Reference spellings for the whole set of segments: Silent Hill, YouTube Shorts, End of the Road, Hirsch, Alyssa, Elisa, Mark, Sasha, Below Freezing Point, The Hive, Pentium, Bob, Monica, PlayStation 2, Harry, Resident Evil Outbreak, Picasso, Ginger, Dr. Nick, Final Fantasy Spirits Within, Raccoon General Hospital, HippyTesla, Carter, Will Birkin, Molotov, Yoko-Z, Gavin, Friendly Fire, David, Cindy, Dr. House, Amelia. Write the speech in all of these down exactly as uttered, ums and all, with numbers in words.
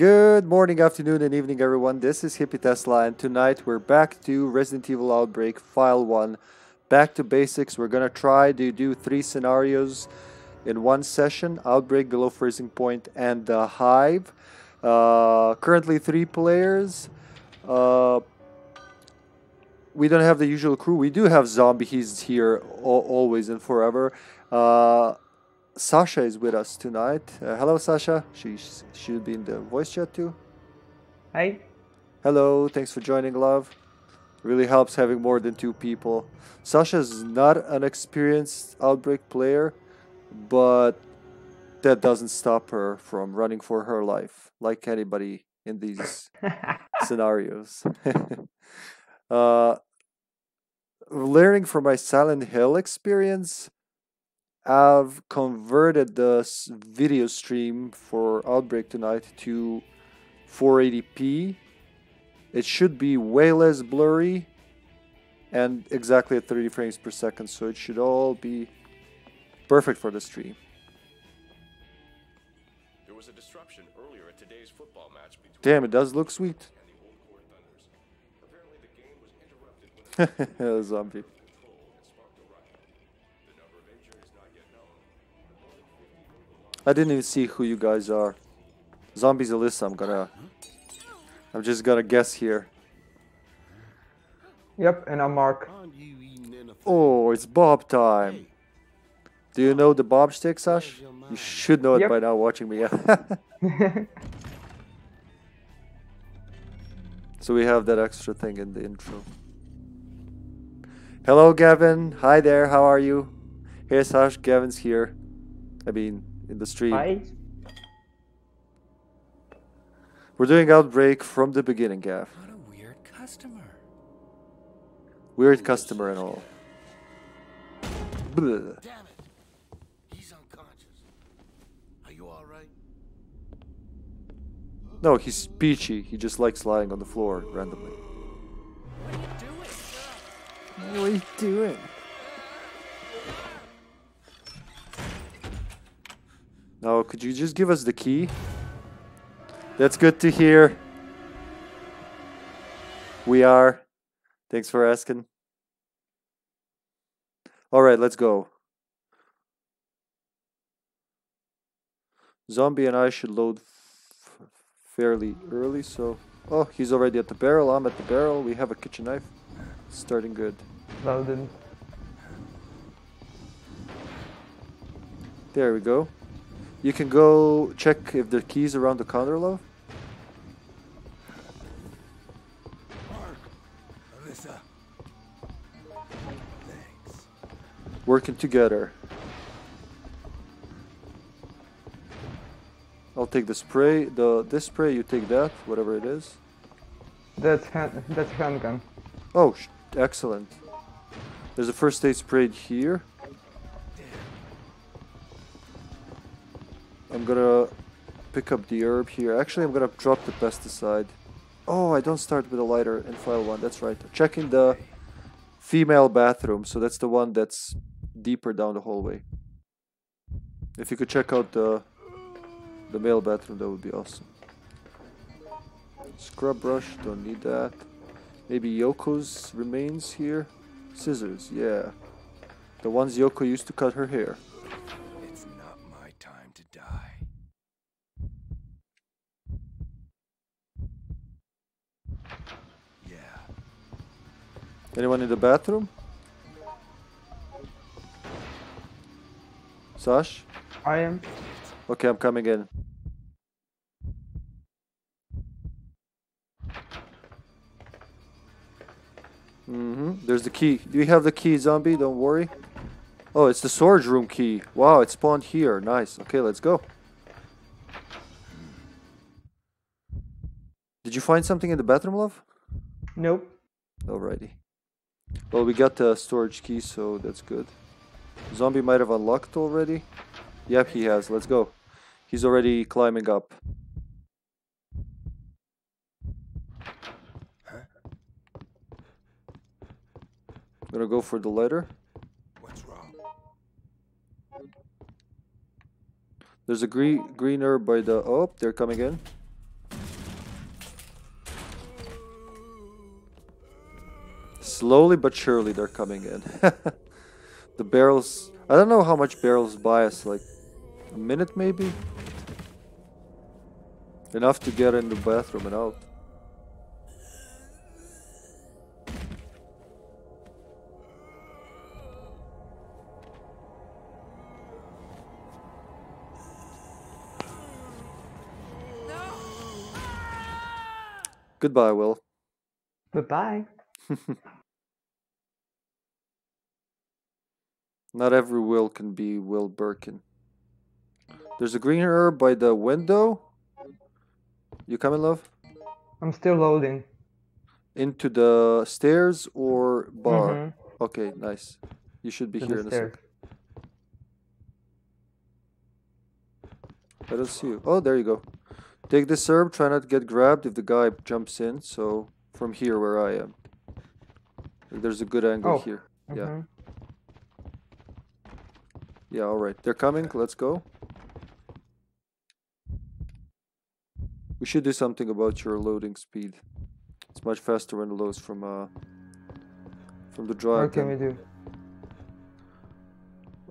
Good morning, afternoon, and evening, everyone. This is HippyTesla, and tonight we're back to Resident Evil Outbreak File one. Back to basics. We're gonna try to do three scenarios in one session: Outbreak, Below Freezing Point, and The Hive. Uh, currently three players. Uh, we don't have the usual crew. We do have Zombie. He's here always and forever. Uh, Sasha is with us tonight. Uh, hello, Sasha. She should be in the voice chat too. Hi. Hello. Thanks for joining, love. Really helps having more than two people. Sasha's not an experienced Outbreak player, but that doesn't stop her from running for her life, like anybody in these scenarios. uh, learning from my Silent Hill experience, I've converted the video stream for Outbreak tonight to four eighty p. It should be way less blurry and exactly at thirty frames per second, so it should all be perfect for the stream. There was a disruption earlier at today's football match between Damn, it does look sweet. Apparently the game was interrupted when a zombie. I didn't even see who you guys are. Zombies Alyssa, I'm gonna... I'm just gonna guess here. Yep, and I'm Mark. Oh, it's Bob time. Do you know the Bob stick, Sash? You should know it yep. by now watching me. So we have that extra thing in the intro. Hello, Gavin. Hi there, how are you? Hey, Sash, Gavin's here. I mean... in the stream. Hi. We're doing Outbreak from the beginning, Gav. What a weird customer. Weird customer and all. Damn it. He's unconscious. Are you all right? No, he's peachy. He just likes lying on the floor randomly. What are you doing? What are you doing? Now, could you just give us the key? That's good to hear. We are. Thanks for asking. All right, let's go. Zombie and I should load f fairly early, so... Oh, he's already at the barrel. I'm at the barrel. We have a kitchen knife. Starting good. Loaded. There we go. You can go check if the key's around the counter, love. Mark, Alyssa. Thanks. Working together. I'll take the spray. The this spray, you take that, whatever it is. That's hand. That's handgun. Oh, sh excellent. There's a first aid spray here. I'm gonna pick up the herb here. Actually, I'm gonna drop the pesticide. Oh, I don't start with a lighter in file one. That's right. Checking the female bathroom. So that's the one that's deeper down the hallway. If you could check out the, the male bathroom, that would be awesome. Scrub brush, don't need that. Maybe Yoko's remains here. Scissors, yeah. The ones Yoko used to cut her hair. Anyone in the bathroom? Sash? I am. Okay, I'm coming in. Mm-hmm. There's the key. Do you have the key, zombie? Don't worry. Oh, it's the storage room key. Wow, it spawned here. Nice. Okay, let's go. Did you find something in the bathroom, love? Nope. Alrighty. Well, we got the storage key, so that's good. Zombie might have unlocked already. Yep, he has. Let's go. He's already climbing up. I'm gonna go for the ladder. What's wrong? There's a green green herb by the... Oh, they're coming in. Slowly but surely they're coming in. The barrels... I don't know how much barrels buy us, like a minute maybe? Enough to get in the bathroom and out. Goodbye, Will. Goodbye. Not every Will can be Will Birkin. There's a green herb by the window. You coming, love? I'm still loading. Into the stairs or bar? Mm-hmm. Okay, nice. You should be to here in stairs. A second. I don't see you. Oh, there you go. Take this herb, try not to get grabbed if the guy jumps in, so from here where I am. There's a good angle oh. here. Mm-hmm. Yeah. Yeah, alright. They're coming, let's go. We should do something about your loading speed. It's much faster when it loads from uh from the drive. What can we do?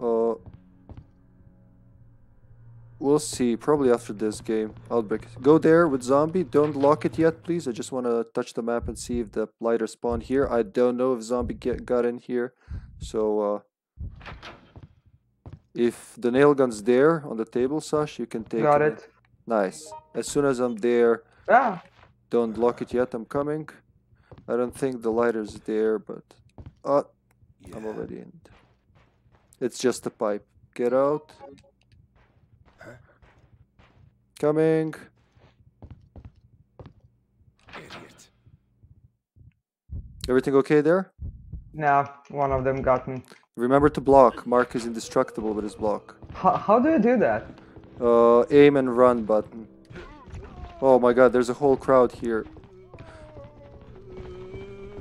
Uh We'll see, probably after this game. Outbreak. Go there with zombie. Don't lock it yet, please. I just want to touch the map and see if the lighter spawned here. I don't know if zombie get, got in here. So, uh... if the nail gun's there on the table, Sash, you can take it. Got it. it. Nice. As soon as I'm there... Ah! Don't lock it yet, I'm coming. I don't think the lighter's there, but... Uh, yeah. I'm already in. It's just a pipe. Get out. Coming. Idiot. Everything okay there? No, one of them got me. Remember to block. Mark is indestructible with his block. How, how do you do that? Uh, aim and run button. Oh my god, there's a whole crowd here.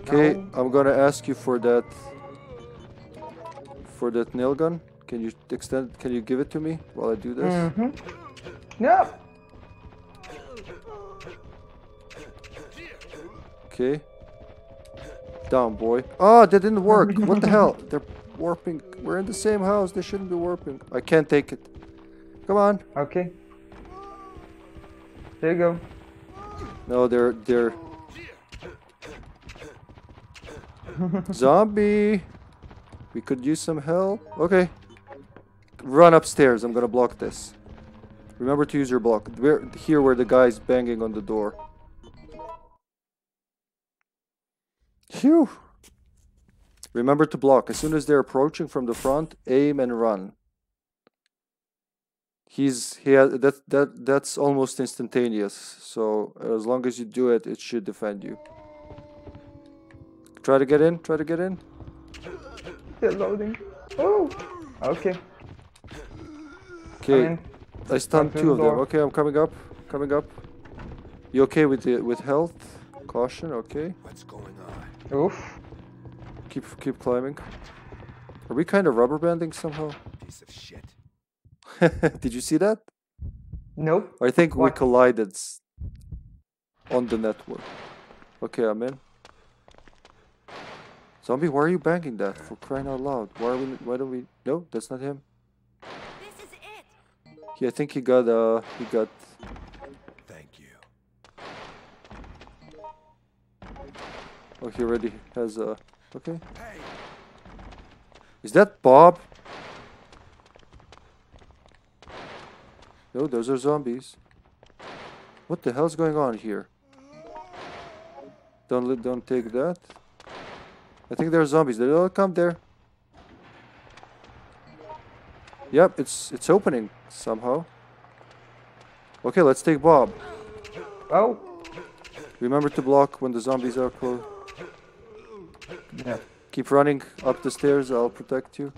Okay, no. I'm gonna ask you for that... For that nail gun. Can you extend... Can you give it to me while I do this? Mm-hmm. No. Okay. Down, boy. Oh, that didn't work. What the hell? They're warping. We're in the same house. They shouldn't be warping. I can't take it. Come on. Okay. There you go. No, they're they're zombie. We could use some help. Okay. Run upstairs. I'm gonna block this. Remember to use your block. We're here where the guy's banging on the door. Phew. Remember to block. As soon as they're approaching from the front, aim and run. He's he has, that that that's almost instantaneous. So as long as you do it, it should defend you. Try to get in. Try to get in. They're loading. Oh. Okay. Okay. I stunned two of them. Okay, I'm coming up. Coming up. You okay with the with health? Caution. Okay. What's going on? Oof. Keep keep climbing. Are we kind of rubber banding somehow? Piece of shit. Did you see that? Nope. I think what? we collided on the network. Okay, I'm in. Zombie, why are you banging that? For crying out loud! Why are we? Why don't we? No, that's not him. Yeah, I think he got, uh, he got... Thank you. Oh, he already has a... Uh, okay. Hey. Is that Bob? No, those are zombies. What the hell's going on here? Don't, don't take that. I think they're zombies. They all come there. Yep, it's it's opening somehow. Okay, let's take Bob. Oh. Remember to block when the zombies are close. Yeah. Keep running up the stairs. I'll protect you.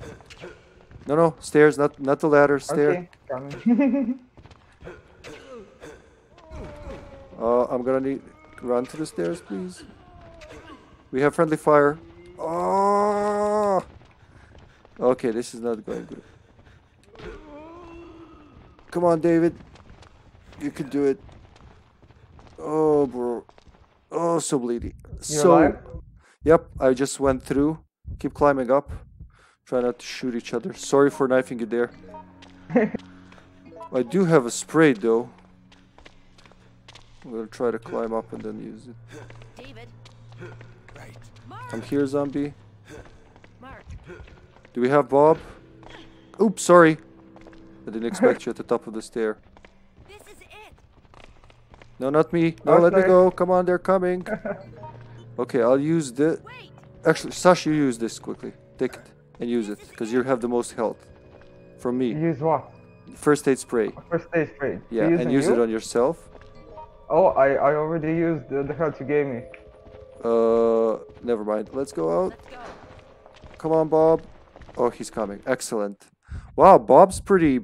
No, no, stairs, not not the ladder. Stair. Okay. uh, I'm gonna need run to the stairs, please. We have friendly fire. Oh. Okay, this is not going good. Come on, David. You can do it. Oh, bro. Oh, so bleedy. You're so alive? Yep, I just went through. Keep climbing up. Try not to shoot each other. Sorry for knifing you there. I do have a spray though. I'm gonna try to climb up and then use it. David. Right. I'm here, zombie. Mark. Do we have Bob? Oops, sorry. I didn't expect you at the top of the stair. This is it. No, not me. No, oh, let sorry. me go. Come on, they're coming. Okay, I'll use the... Wait. Actually, Sasha, you use this quickly. Take it and use it, because you have the most health. From me. Use what? First aid spray. First aid spray. Yeah, and use you? it on yourself. Oh, I, I already used the, the health you gave me. Uh, never mind. Let's go out. Let's go. Come on, Bob. Oh, he's coming. Excellent. Wow, Bob's pretty...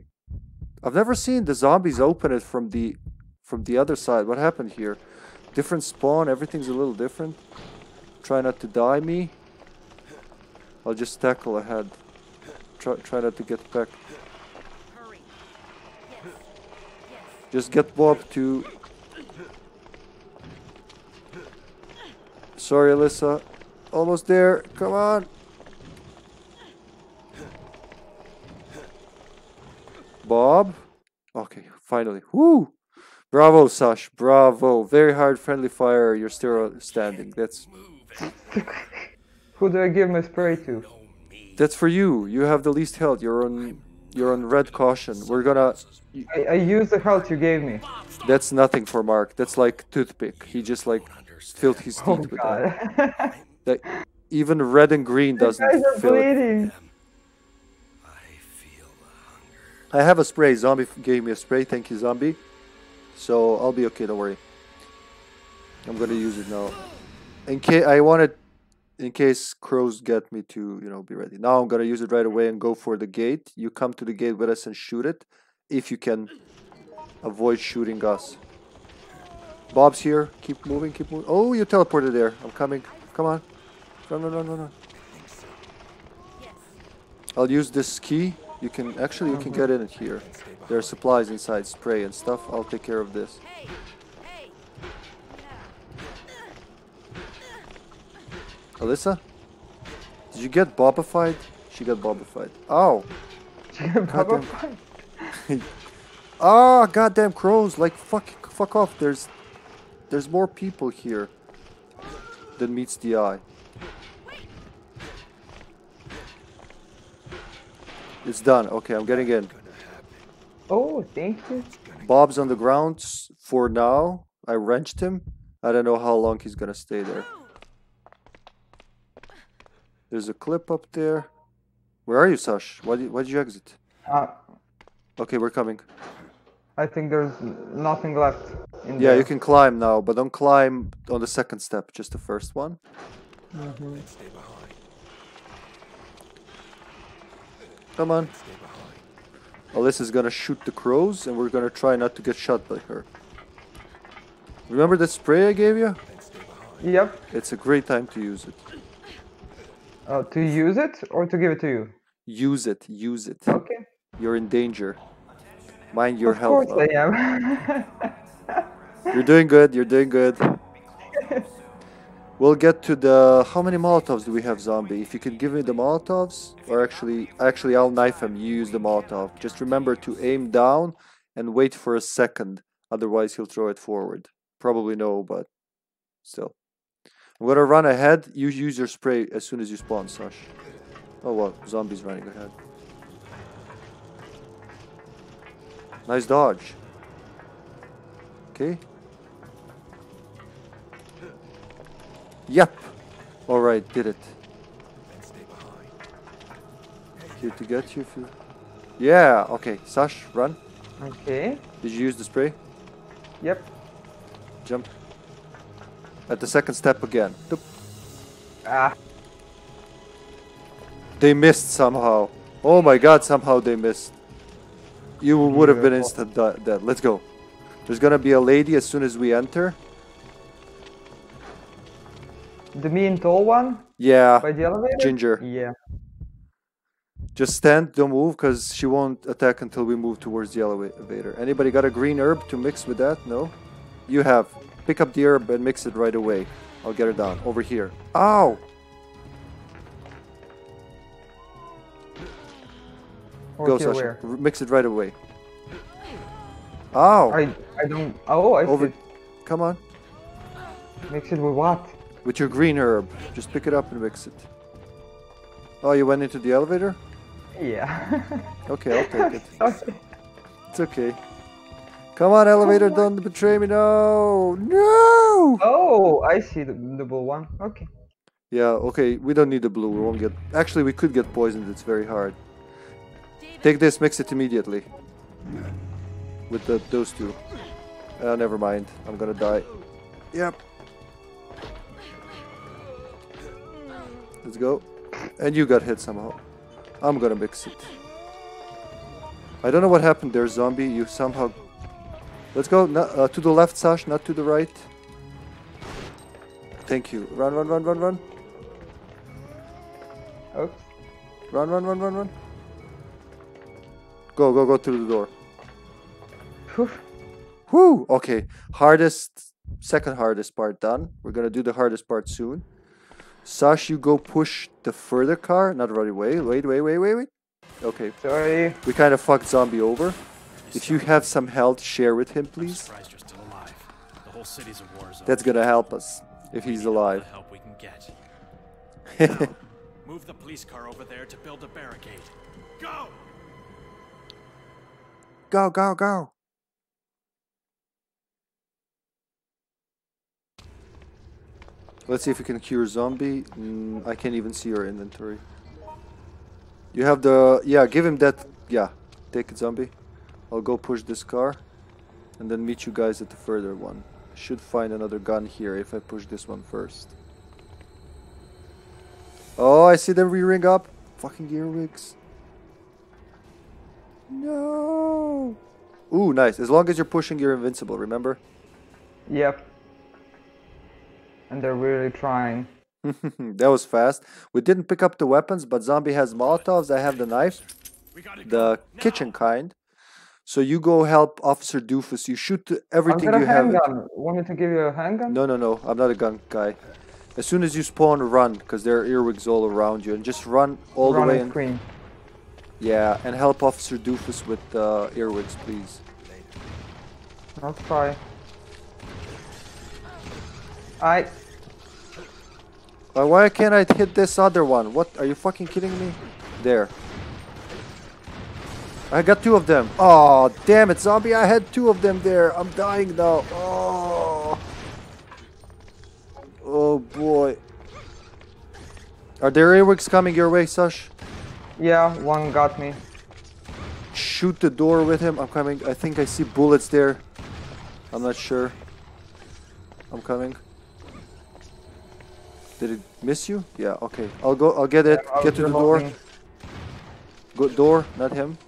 I've never seen the zombies open it from the from the other side. What happened here? Different spawn. Everything's a little different. Try not to die me. I'll just tackle ahead. Try, try not to get pecked. Hurry. Yes. Yes. Just get Bob to... Sorry, Alyssa. Almost there. Come on. Bob. Okay, finally. Woo! Bravo, Sash. Bravo. Very hard friendly fire. You're still standing. That's... Who do I give my spray to? That's for you. You have the least health. You're on... You're on red caution. We're gonna... I, I used the health you gave me. That's nothing for Mark. That's like toothpick. He just like... filled his teeth oh, with that. Like, even red and green doesn't feel it. I have a spray. Zombie gave me a spray. Thank you, zombie. So I'll be okay. Don't worry. I'm gonna use it now. In case I wanted, in case crows get me to, you know, be ready. Now I'm gonna use it right away and go for the gate. You come to the gate with us and shoot it, if you can avoid shooting us. Bob's here. Keep moving, keep moving. Oh, you teleported there. I'm coming. Come on. Run, run, run, run, run. I'll use this key. You can, actually, you can get in it here. There are supplies inside, spray and stuff. I'll take care of this. Alyssa? Did you get bobified? She got bobified. Ow! She got bobified? Ah, oh, goddamn crows. Like, fuck, fuck off. There's... There's more people here than meets the eye. It's done. Okay, I'm getting in. Oh, thank you. Bob's on the ground for now. I wrenched him. I don't know how long he's gonna stay there. There's a clip up there. Where are you, Sash? Why did, why did you exit? Uh, okay, we're coming. I think there's nothing left. In yeah, there. You can climb now, but don't climb on the second step, just the first one. Mm-hmm. Come on. Alyssa's gonna shoot the crows, and we're gonna try not to get shot by her. Remember that spray I gave you? Yep. It's a great time to use it. Uh, to use it, or to give it to you? Use it, use it. Okay. You're in danger. Mind your health. Of course I am. You're doing good. You're doing good. We'll get to the... How many Molotovs do we have, zombie? If you could give me the Molotovs, or actually... Actually, I'll knife him. You use the Molotov. Just remember to aim down and wait for a second. Otherwise, he'll throw it forward. Probably no, but still. I'm going to run ahead. You use your spray as soon as you spawn, Sash. Oh, well. Zombie's running ahead. Nice dodge. Okay. Yep. All right, did it. Here to get you. If you... Yeah. Okay. Sash, run. Okay. Did you use the spray? Yep. Jump. At the second step again. Doop. Ah. They missed somehow. Oh my God! Somehow they missed. You would have been instant dead. Let's go. There's gonna be a lady as soon as we enter. The mean tall one? Yeah. By the elevator? Ginger. Yeah. Just stand, don't move, because she won't attack until we move towards the elevator. Anybody got a green herb to mix with that? No? You have. Pick up the herb and mix it right away. I'll get her down. Over here. Ow! Or Go, Sasha. Where? Mix it right away. Oh. I, I don't... Oh, I Over. See. Come on. Mix it with what? With your green herb. Just pick it up and mix it. Oh, you went into the elevator? Yeah. Okay, I'll take it. It's okay. Come on, elevator, oh, don't betray me, no! No! Oh, I see the, the blue one. Okay. Yeah, okay, we don't need the blue, we won't get... Actually, we could get poisoned, it's very hard. Take this, mix it immediately. With the, those two. Uh, never mind, I'm gonna die. Yep. Let's go. And you got hit somehow. I'm gonna mix it. I don't know what happened there, zombie, you somehow... Let's go no, uh, to the left, Sash, not to the right. Thank you. Run, run, run, run, run. Oops. Run, run, run, run, run. Go, go, go through the door. Whew. Whew. Okay. Hardest, second hardest part done. We're going to do the hardest part soon. Sash, you go push the further car. Not right away. Wait, wait, wait, wait, wait. Okay. Sorry. We kind of fucked zombie over. If you have some health, share with him, please. That's gonna help us if he's alive. Move the police car over there to build a barricade. Go! Go, go, go! Let's see if we can cure zombie. Mm, I can't even see your inventory. You have the... Yeah, give him that... Yeah, take it, zombie. I'll go push this car and then meet you guys at the further one. Should find another gun here if I push this one first. Oh, I see them re-ring up. Fucking earwigs. No. Ooh, nice. As long as you're pushing, you're invincible, remember? Yep. And they're really trying. That was fast. We didn't pick up the weapons, but zombie has Molotovs. I have the knife. The kitchen kind. So you go help Officer Doofus. You shoot everything you have. Want me to give you a handgun? No, no, no. I'm not a gun guy. As soon as you spawn, run, because there are earwigs all around you, and just run all the way in. Yeah, and help Officer Doofus with uh, earwigs, please. I'll try. I. Uh, why can't I hit this other one? What? Are you fucking kidding me? There. I got two of them. Oh, damn it, zombie. I had two of them there. I'm dying now. Oh. Oh, boy. Are there earwigs coming your way, Sash? Yeah, one got me. Shoot the door with him. I'm coming. I think I see bullets there. I'm not sure. I'm coming. Did it miss you? Yeah, okay. I'll go. I'll get it. Yeah, get to the door. Go door, not him.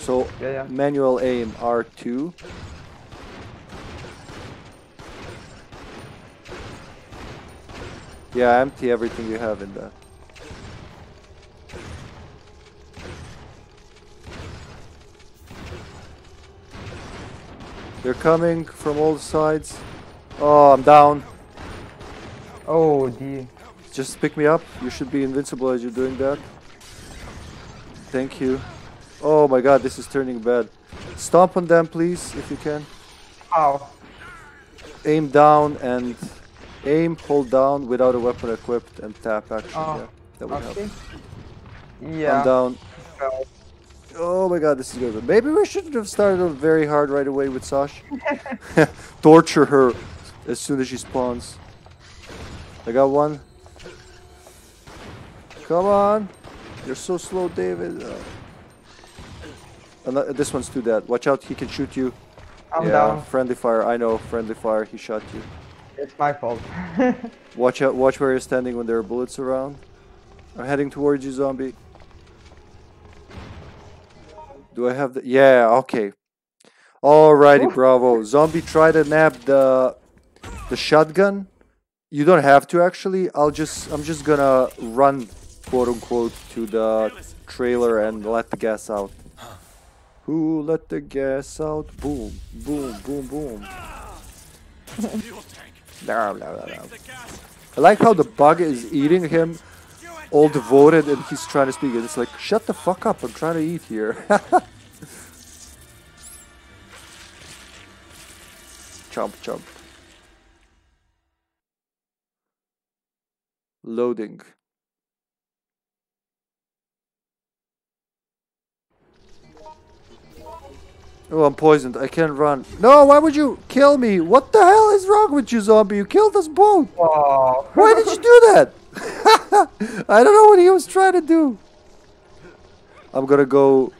So, yeah, yeah. Manual aim, R two. Yeah, empty everything you have in that. They're coming from all sides. Oh, I'm down. Oh, dear. Just pick me up. You should be invincible as you're doing that. Thank you. Oh my god, this is turning bad. Stomp on them, please, if you can. Ow. Aim down and aim, hold down without a weapon equipped and tap action. Oh. Yeah, that would okay. help. Yeah. I'm down. Oh my god, this is good. Maybe we shouldn't have started off very hard right away with Sash. Torture her as soon as she spawns. I got one. Come on. You're so slow, David. Uh, This one's too dead. Watch out, he can shoot you. I'm yeah, down. Friendly fire. I know, friendly fire. He shot you. It's my fault. Watch out. Watch where you're standing when there are bullets around. I'm heading towards you, zombie. Do I have the... Yeah, okay. Alrighty, bravo. Zombie, try to nab the the shotgun. You don't have to, actually. I'll just... I'm just gonna run, quote-unquote, to the trailer and let the gas out. Who let the gas out? Boom, boom, boom, boom. Blah, blah, blah, blah. I like how the bug is eating him all devoted and he's trying to speak and it's like, shut the fuck up, I'm trying to eat here. Chomp, chomp. Loading. Oh, I'm poisoned. I can't run. No, why would you kill me? What the hell is wrong with you, zombie? You killed us both. Oh. Why did you do that? I don't know what he was trying to do. I'm gonna go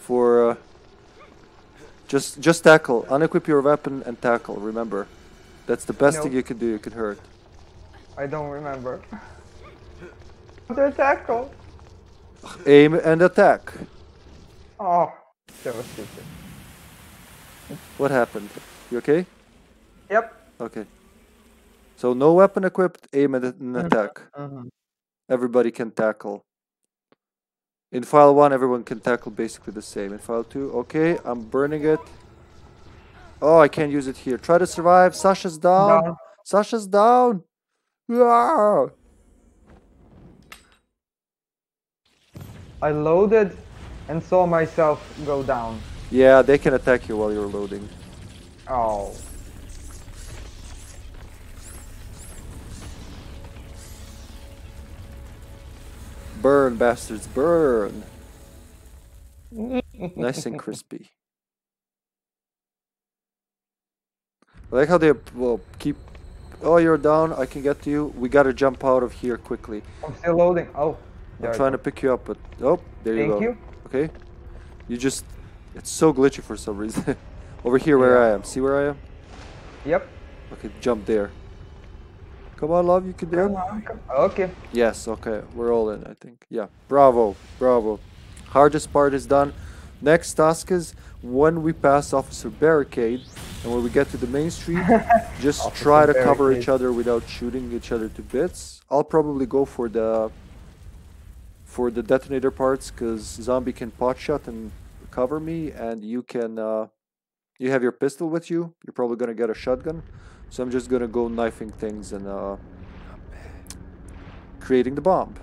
for... Uh, just just tackle. Unequip your weapon and tackle, remember. That's the best nope. thing you can do. You can hurt. I don't remember. Their tackle. Aim and attack. Oh, that was stupid. What happened? You okay? Yep. Okay. So no weapon equipped, aim and an attack. Mm-hmm. Everybody can tackle. In file one, everyone can tackle basically the same. In file two, okay, I'm burning it. Oh, I can't use it here. Try to survive. Sasha's down. No. Sasha's down. Yeah. I loaded and saw myself go down. Yeah, they can attack you while you're loading. Oh. Burn, bastards, burn! Nice and crispy. I like how they well keep... Oh, you're down, I can get to you. We gotta jump out of here quickly. I'm still loading, oh. I'm trying to pick you up, but... Oh, there you go. Thank you. Okay. You just... It's so glitchy for some reason. Over here where I am. See where I am? Yep. Okay, jump there. Come on, love, you can do it. Okay. Yes, okay. We're all in, I think. Yeah. Bravo. Bravo. Hardest part is done. Next task is when we pass Officer Barricade and when we get to the main street, just try to Barricade. cover each other without shooting each other to bits. I'll probably go for the for the detonator parts because Zombie can potshot and cover me, and you can uh, you have your pistol with you. You're probably gonna get a shotgun. So I'm just gonna go knifing things and uh, creating the bomb.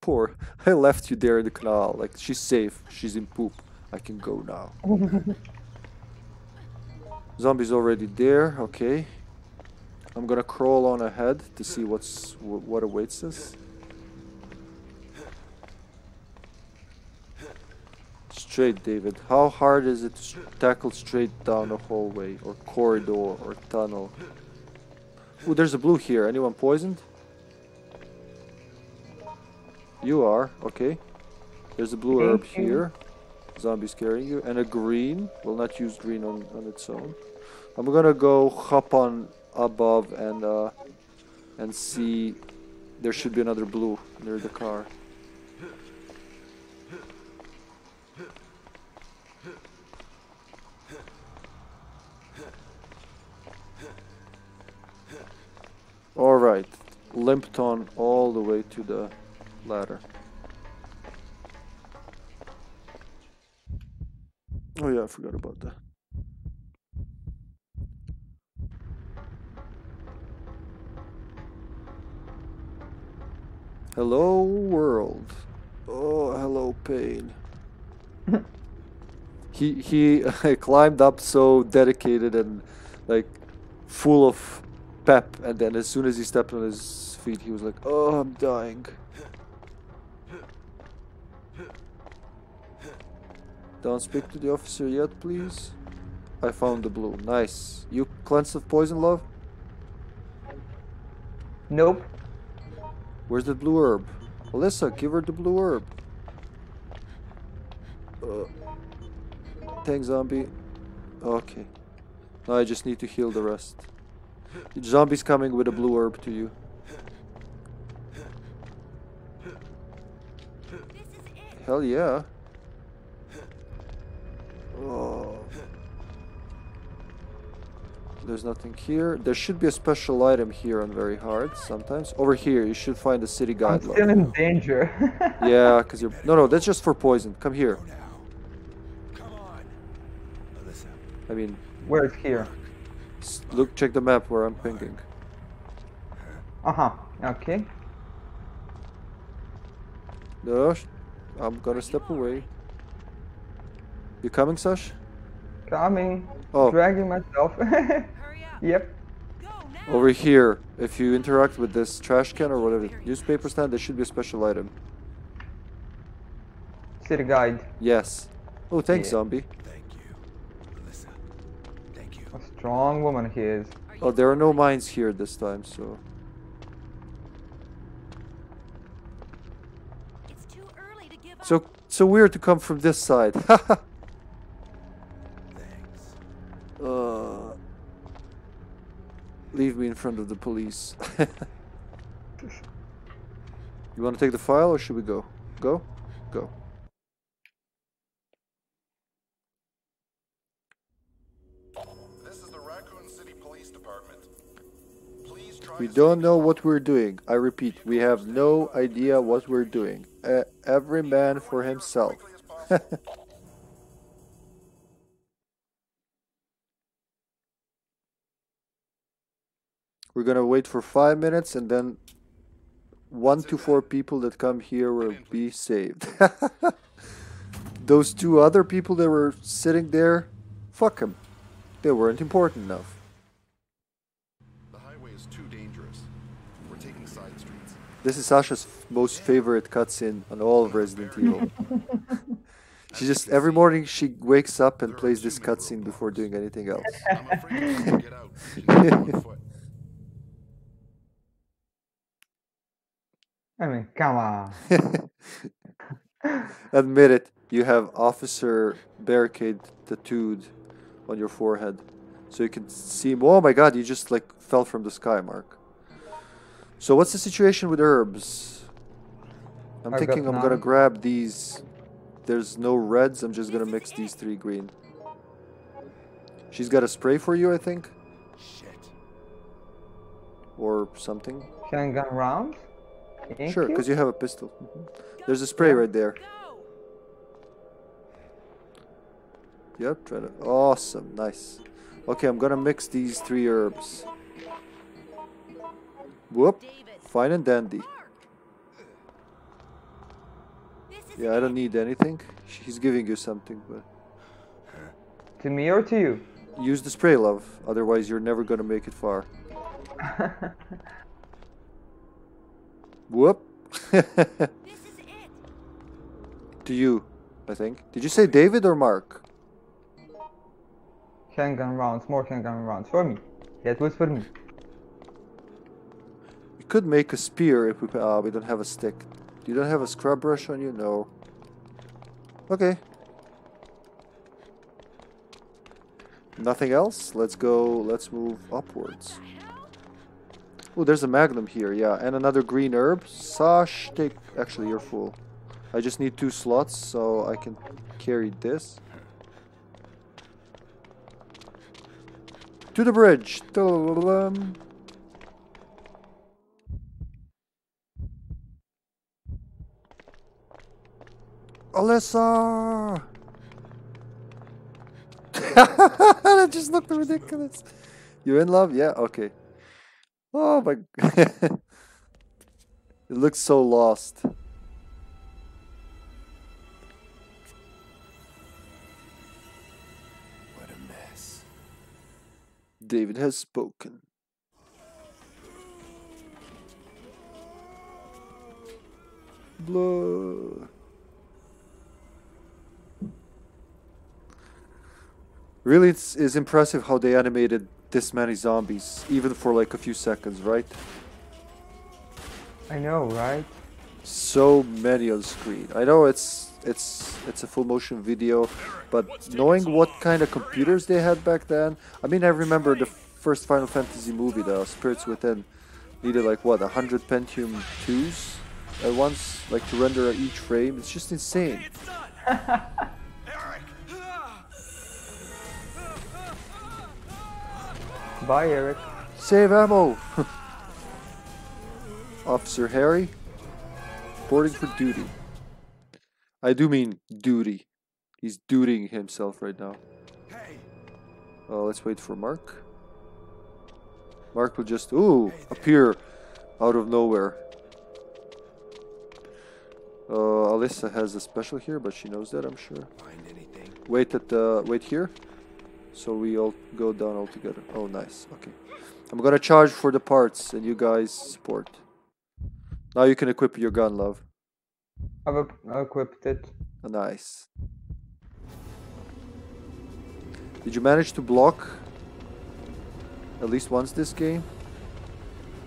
Poor, I left you there in the canal. Like, she's safe, she's in poop. I can go now. Zombie's already there. Okay, I'm gonna crawl on ahead to see what's wh what awaits us. Straight, David. How hard is it to tackle straight down a hallway or corridor or tunnel? Oh, there's a blue here. Anyone poisoned? You are. Okay. There's a blue herb here. Zombie's carrying you. And a green. We'll not use green on, on its own. I'm gonna go hop on above and, uh, and see. There should be another blue near the car. Alright, limped on all the way to the ladder. Oh yeah, I forgot about that. Hello, world. Oh, hello, pain. he he climbed up so dedicated and like full of... pep, and then as soon as he stepped on his feet, he was like, oh, I'm dying. Don't speak to the officer yet, please. I found the blue. Nice. You cleansed of poison, love? Nope. Where's the blue herb? Alyssa, give her the blue herb. Uh, thanks, zombie. Okay. Now I just need to heal the rest. Zombie's coming with a blue herb to you. This is it. Hell yeah. Oh. There's nothing here. There should be a special item here on Very Hard sometimes. Over here, you should find the city guideline. I'm still in danger. Yeah, because you're... No, no, that's just for poison. Come here. Come on. I mean... Where is here? Look, check the map where I'm pinging. Aha, okay. No, I'm gonna step away. You coming, Sash? Coming. Oh. Dragging myself. Hurry up. Yep. Over here, if you interact with this trash can or whatever, newspaper stand, there should be a special item. City guide. Yes. Oh, thanks, yeah. Zombie. Thank you, Alyssa. Thank you. A strong woman he is. Oh, there are no mines here this time, so. It's too early to give up. So, so weird to come from this side. Haha. Thanks. Uh. Leave me in front of the police. You want to take the file, or should we go? Go, go. We don't know what we're doing. I repeat, we have no idea what we're doing. Uh, every man for himself. We're gonna wait for five minutes and then one to four people that come here will be saved. Those two other people that were sitting there, fuck them. They weren't important enough. This is Sasha's most favorite cutscene on all of Resident Evil. She just, every morning she wakes up and plays this cutscene before doing anything else. I mean, come on. Admit it, you have Officer Barricade tattooed on your forehead. So you can see, oh my god, you just like fell from the sky, Mark. So what's the situation with herbs? I'm I've thinking I'm nine. gonna grab these. There's no reds, I'm just gonna mix these three green. She's got a spray for you, I think? Shit. Or something? Handgun round? Thank sure, because you have a pistol. Mm-hmm. There's a spray right there. Yep, try to. Awesome, nice. Okay, I'm gonna mix these three herbs. Whoop, fine and dandy. Yeah, I don't need anything. She's giving you something, but... To me or to you? Use the spray, love. Otherwise, you're never gonna make it far. Whoop. This is it. To you, I think. Did you say David or Mark? Handgun rounds, more handgun rounds. For me. That was for me. Could make a spear if we ah we don't have a stick. You don't have a scrub brush on you? No. Okay. Nothing else? Let's go, let's move upwards. Oh, there's a magnum here, yeah, and another green herb. Sash, take, actually you're full. I just need two slots so I can carry this. To the bridge! Ta-da-da-da-da. Alyssa! That just looked ridiculous. You're in love? Yeah, okay. Oh my... It looks so lost. What a mess. David has spoken. Blood. Really, it's, it's impressive how they animated this many zombies, even for like a few seconds, right? I know, right? So many on screen. I know it's it's it's a full motion video, but knowing what kind of computers they had back then, I mean, I remember the first Final Fantasy movie, the Spirits Within, needed like what, a hundred Pentium twos at once, like to render each frame. It's just insane. Bye, Eric. Save ammo! Officer Harry, boarding for duty. I do mean duty. He's dutying himself right now. Hey. Uh, let's wait for Mark. Mark will just, ooh, appear out of nowhere. Uh, Alyssa has a special here, but she knows that, I'm sure. Find anything. Wait at the wait here, so we all go down all together. Oh, nice. Okay, I'm gonna charge for the parts and you guys support. Now you can equip your gun, love. I've equipped it. Nice. Did you manage to block at least once this game?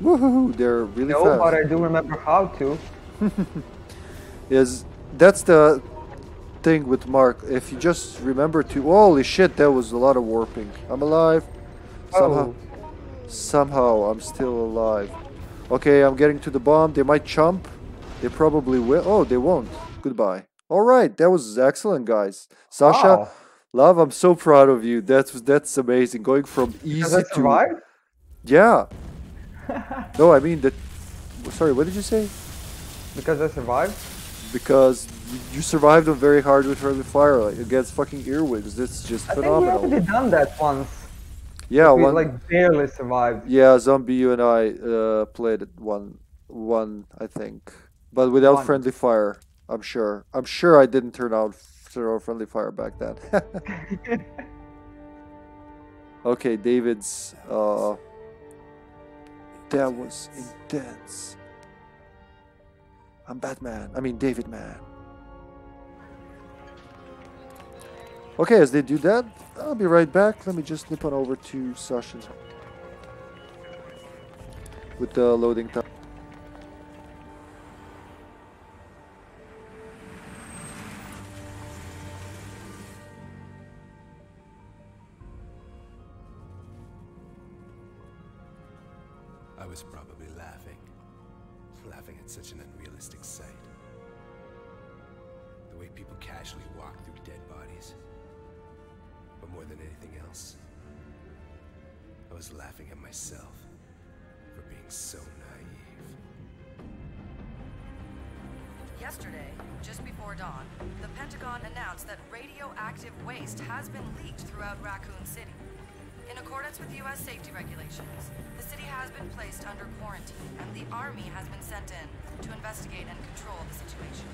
Woohoo! They're really no, fast. No, but I do remember how to. Yes, that's the thing with Mark. If you just remember to... Holy shit, that was a lot of warping. I'm alive. Somehow. Oh. Somehow, I'm still alive. Okay, I'm getting to the bomb. They might chomp. They probably will. Oh, they won't. Goodbye. All right, that was excellent, guys. Sasha... Wow. Love, I'm so proud of you. That's that's amazing. Going from easy to hard? Yeah. No, I mean that. Sorry, what did you say? Because I survived. Because you survived a very hard with friendly fire, like, against fucking earwigs. That's just I phenomenal. I think we already done that once. Yeah, we one, like barely survived. Yeah, Zombie, you and I uh, played it one, one I think, but without one. friendly fire. I'm sure. I'm sure I didn't turn out. Or friendly fire back then. Okay, David's uh that was intense. I'm Batman. I mean David man. Okay, as they do that, I'll be right back. Let me just nip on over to Sasha's with the loading time. I was probably laughing, laughing at such an unrealistic sight. The way people casually walk through dead bodies. But more than anything else, I was laughing at myself for being so naive. Yesterday, just before dawn, the Pentagon announced that radioactive waste has been leaked throughout Raccoon City. In accordance with U S safety regulations, the city has been placed under quarantine, and the army has been sent in to investigate and control the situation.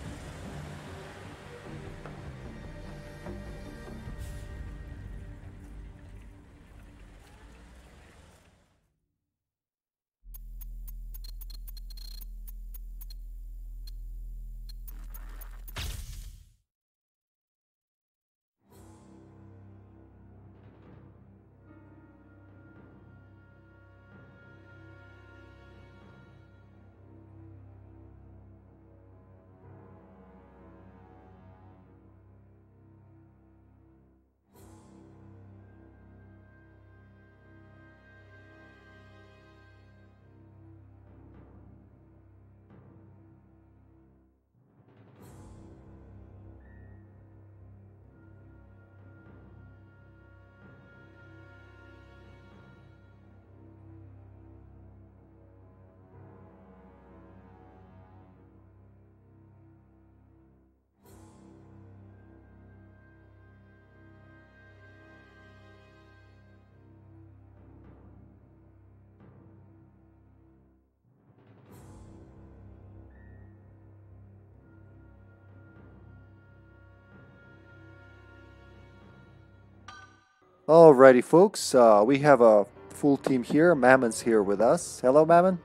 Alrighty, folks, uh, we have a full team here. Mammon's here with us. Hello, Mammon.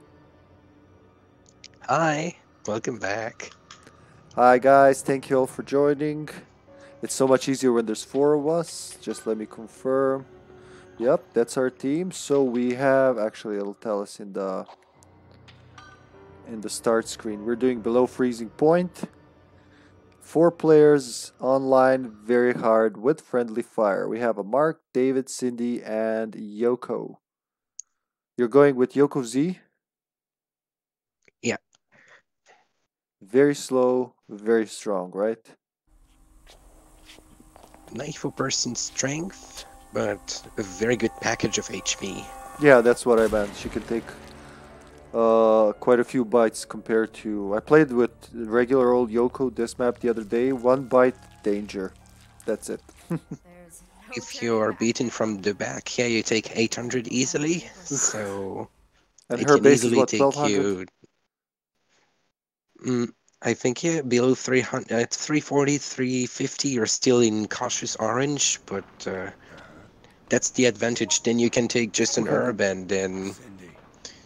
Hi. Welcome back. Hi, guys. Thank you all for joining. It's so much easier when there's four of us. Just let me confirm. Yep, that's our team. So we have... Actually, it'll tell us in the, in the start screen. We're doing Below Freezing Point. Four players online, very hard, with friendly fire. We have a Mark, David, Cindy, and Yoko. You're going with Yoko-Z? Yeah. Very slow, very strong, right? ninety-four person strength, but a very good package of H P. Yeah, that's what I meant. She can take... Uh, quite a few bites compared to... I played with regular old Yoko this map the other day. One bite, danger. That's it. If you're beaten from the back, yeah, you take eight hundred easily. So And it her base is what, twelve hundred? Mm, I think, yeah, below three hundred. It's three forty, three fifty. You're still in cautious orange, but uh, that's the advantage. Then you can take just an herb and then, Cindy,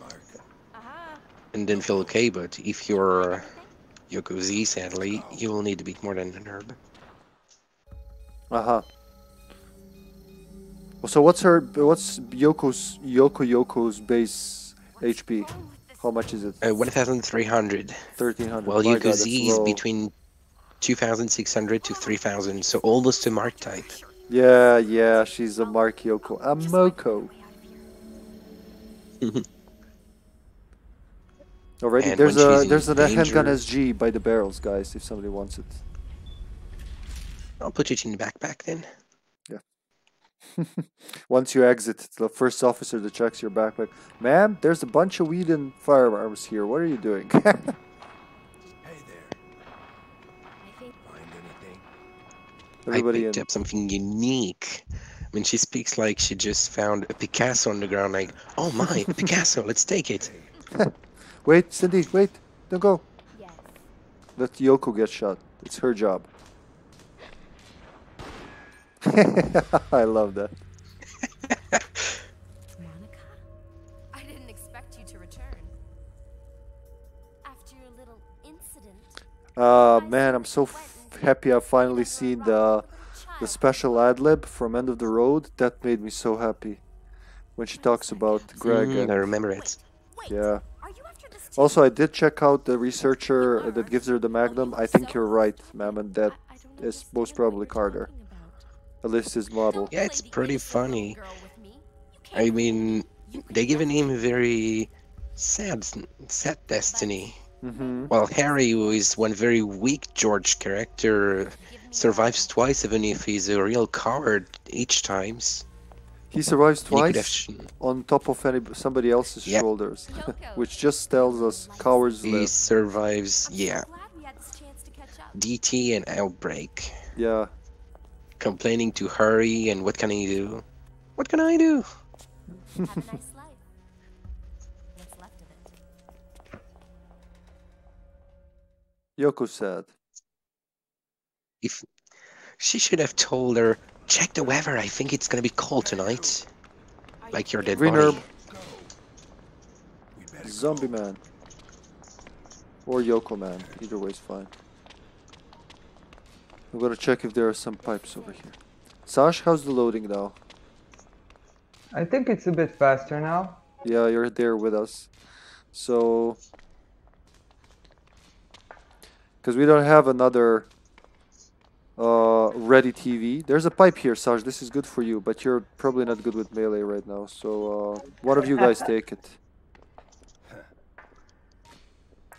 Mark. and then feel okay. But if you're Yoko-Z, sadly, you will need a bit more than an herb. Uh-huh. Well, so what's her, what's Yoko's, Yoko Yoko's base H P? How much is it? Uh, one thousand three hundred. thirteen hundred. Well, Yoko-Z is between two thousand six hundred to three thousand, so almost a Mark type. Yeah, yeah, she's a Mark Yoko. A Moko. Already, and there's a there's a handgun S G by the barrels, guys, if somebody wants it. I'll put it in the backpack then. Yeah. Once you exit, it's the first officer that checks your backpack. Ma'am, there's a bunch of weed and firearms here. What are you doing? Hey there. Find anything? Everybody I picked in. up something unique. I mean, she speaks like she just found a Picasso on the ground. Like, oh my, Picasso, let's take it. Wait, Cindy, wait. Don't go. Yes. Let Yoko get shot. It's her job. I love that. Monica? I didn't expect you to return. After your little incident. Uh, man, I'm so f happy I've finally seen the, the special ad-lib from End of the Road. That made me so happy. When she talks about Greg. Mm, and I remember it. Yeah. Also, I did check out the researcher that gives her the magnum. I think you're right, ma'am, and that is most probably Carter. At least his model. Yeah, it's pretty funny. I mean, they give him a very sad, sad destiny. Mm-hmm. While Harry, who is one very weak George character, survives twice, even if he's a real coward each time. He survives twice on top of any, somebody else's yeah. shoulders, which just tells us cowards live. He survives, yeah. D T and Outbreak. Yeah. Complaining to Harry and what can he do? What can I do? Have a nice life. What's left of it? Yoko said. If she should have told her. Check the weather, I think it's gonna be cold tonight. Like your dead Green body. Herb. Zombie man. Or Yoko man. Either way's fine. I'm gonna check if there are some pipes over here. Sash, how's the loading now? I think it's a bit faster now. Yeah, you're there with us. So... Because we don't have another... Uh, ready T V. There's a pipe here, Saj. This is good for you, but you're probably not good with melee right now. So, uh, one of you guys take it.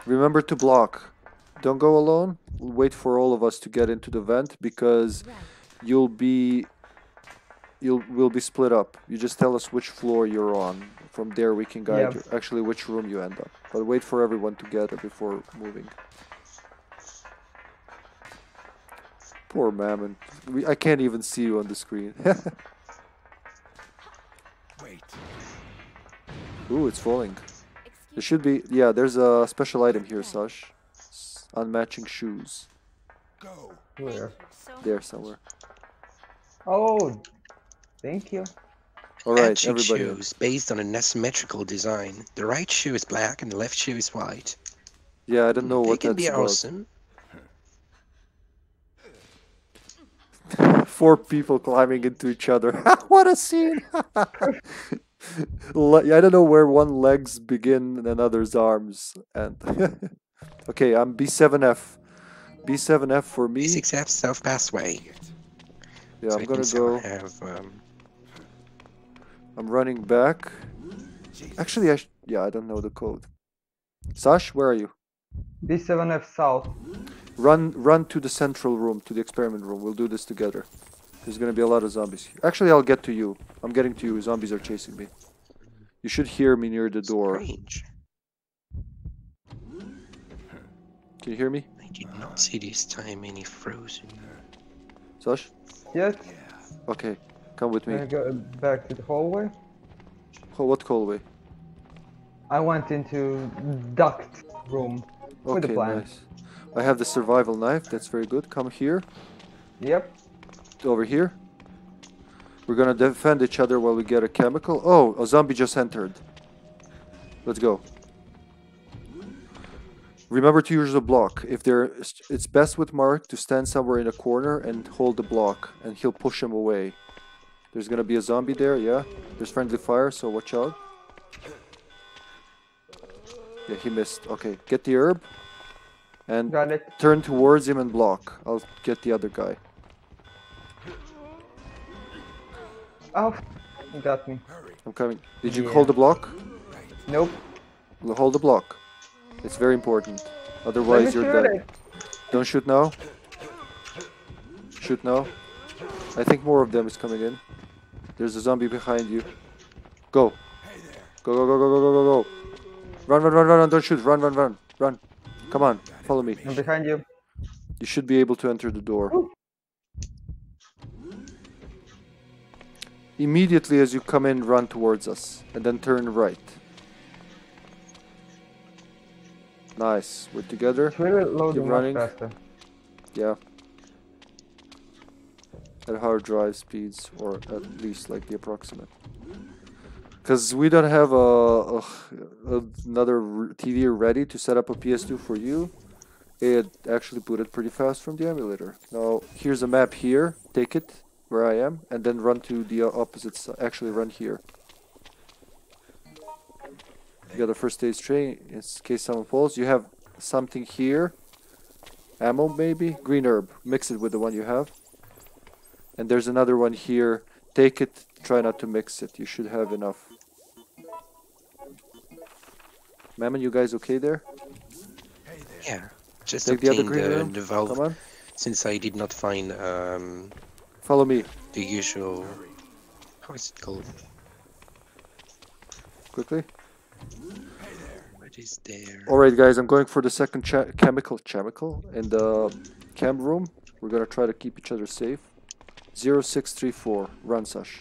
Remember to block. Don't go alone. We'll wait for all of us to get into the vent because you'll be, you'll we'll be split up. You just tell us which floor you're on. From there, we can guide yep. you. Actually, which room you end up. But wait for everyone together before moving. Poor Mammon. We, I can't even see you on the screen. Wait. Ooh, it's falling. There should be... Yeah, there's a special item here, Sash. Unmatching shoes. Go. Where? There, somewhere. Oh, thank you. Alright, everybody. Shoes based on an asymmetrical design. The right shoe is black and the left shoe is white. Yeah, I don't know what that's about. They can be awesome. Four people climbing into each other. What a scene! I don't know where one legs begin and another's arms end. Okay, I'm B seven F. B seven F for me. B six F South Passway. Yeah, so I'm gonna go. Have, um... I'm running back. Actually, I sh yeah, I don't know the code. Sash, where are you? B seven F South. Run, run to the central room, to the experiment room. We'll do this together. There's gonna be a lot of zombies here. Actually, I'll get to you. I'm getting to you. Zombies are chasing me. You should hear me near the door. Strange. Can you hear me? I did not see this time any frozen. Sash? Yes? Okay, come with me. Can I go back to the hallway? Oh, what hallway? I went into duct room with okay, the plant. Nice. I have the survival knife, that's very good. Come here. Yep. Over here. We're gonna defend each other while we get a chemical. Oh, a zombie just entered. Let's go. Remember to use the block. If there, it's best with Mark to stand somewhere in a corner and hold the block, and he'll push him away. There's gonna be a zombie there, yeah. There's friendly fire, so watch out. Yeah, he missed. Okay, get the herb. And Got it. turn towards him and block. I'll get the other guy. Oh, you got me. I'm coming. Did you yeah. hold the block? Nope. Hold the block. It's very important. Otherwise you're dead. It. Don't shoot now. Shoot now. I think more of them is coming in. There's a zombie behind you. Go. Go, go, go, go, go, go, go, go. Run, run, run, run, run. Don't shoot. Run, run, run, run. Come on. Follow me. I'm behind you. You should be able to enter the door. Ooh. Immediately as you come in, run towards us. And then turn right. Nice. We're together. Keep running. Yeah. At hard drive speeds, or at least like the approximate. Because we don't have a, a, another T V ready to set up a P S two for you. It actually put it pretty fast from the emulator. Now, here's a map here. Take it where I am, and then run to the opposite side. Actually, run here. You got a first aid tray in case someone falls. You have something here. Ammo, maybe? Green herb. Mix it with the one you have. And there's another one here. Take it. Try not to mix it. You should have enough. Mammon, you guys okay there? Yeah. Just take the other green herb. The valve, Come on. Since I did not find... Um, Follow me. The usual... How is it called? Quickly. What is there? Alright guys, I'm going for the second cha chemical chemical in the cam room. We're gonna try to keep each other safe. zero six three four, run Sash.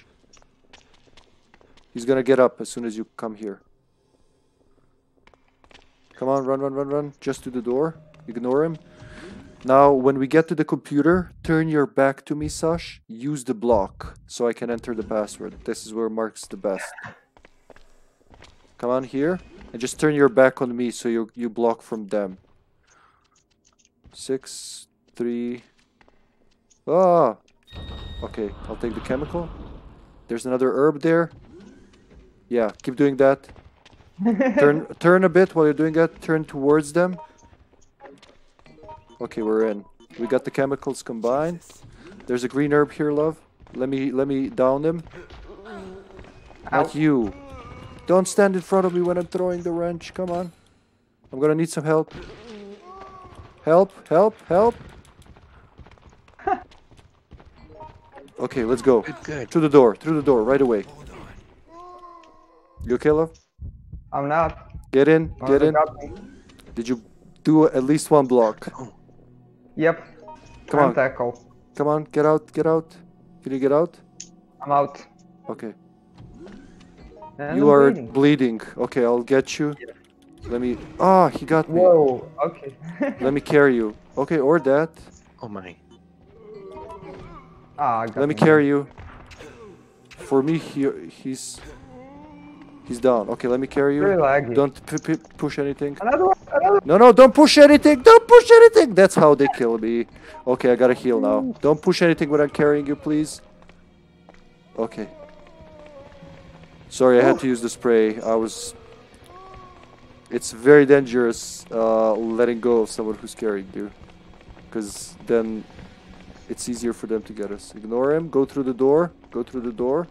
He's gonna get up as soon as you come here. Come on, run, run, run, run. Just to the door. Ignore him. Now, when we get to the computer, turn your back to me, Sash. Use the block so I can enter the password. This is where Mark's the best. Come on here, and just turn your back on me so you you block from them. Six, three. Ah! Okay, I'll take the chemical. There's another herb there. Yeah, keep doing that. Turn turn a bit while you're doing that. Turn towards them. Okay, we're in. We got the chemicals combined. There's a green herb here, love. Let me let me down him. Ow. Not you. Don't stand in front of me when I'm throwing the wrench. Come on. I'm gonna need some help. Help, help, help. Okay, let's go. Good, good. Through the door, through the door, right away. You okay, love? I'm not. Get in, I'm get in. Did you do at least one block? Yep. Come on. Tackle. Come on, get out, get out. Can you get out? I'm out. Okay. And you I'm are bleeding. bleeding. Okay, I'll get you. Yeah. Let me... Ah, oh, he got me. Whoa, okay. Let me carry you. Okay, or that. Oh my. Ah, I got Let me, me carry you. For me, he, he's... He's down. Okay, let me carry you. Really don't push anything. Another one, another... No, no, don't push anything. Don't push anything. That's how they kill me. Okay, I gotta heal now. Don't push anything when I'm carrying you, please. Okay. Sorry, I had to use the spray. I was... It's very dangerous uh, letting go of someone who's carrying you. Because then it's easier for them to get us. Ignore him. Go through the door. Go through the door.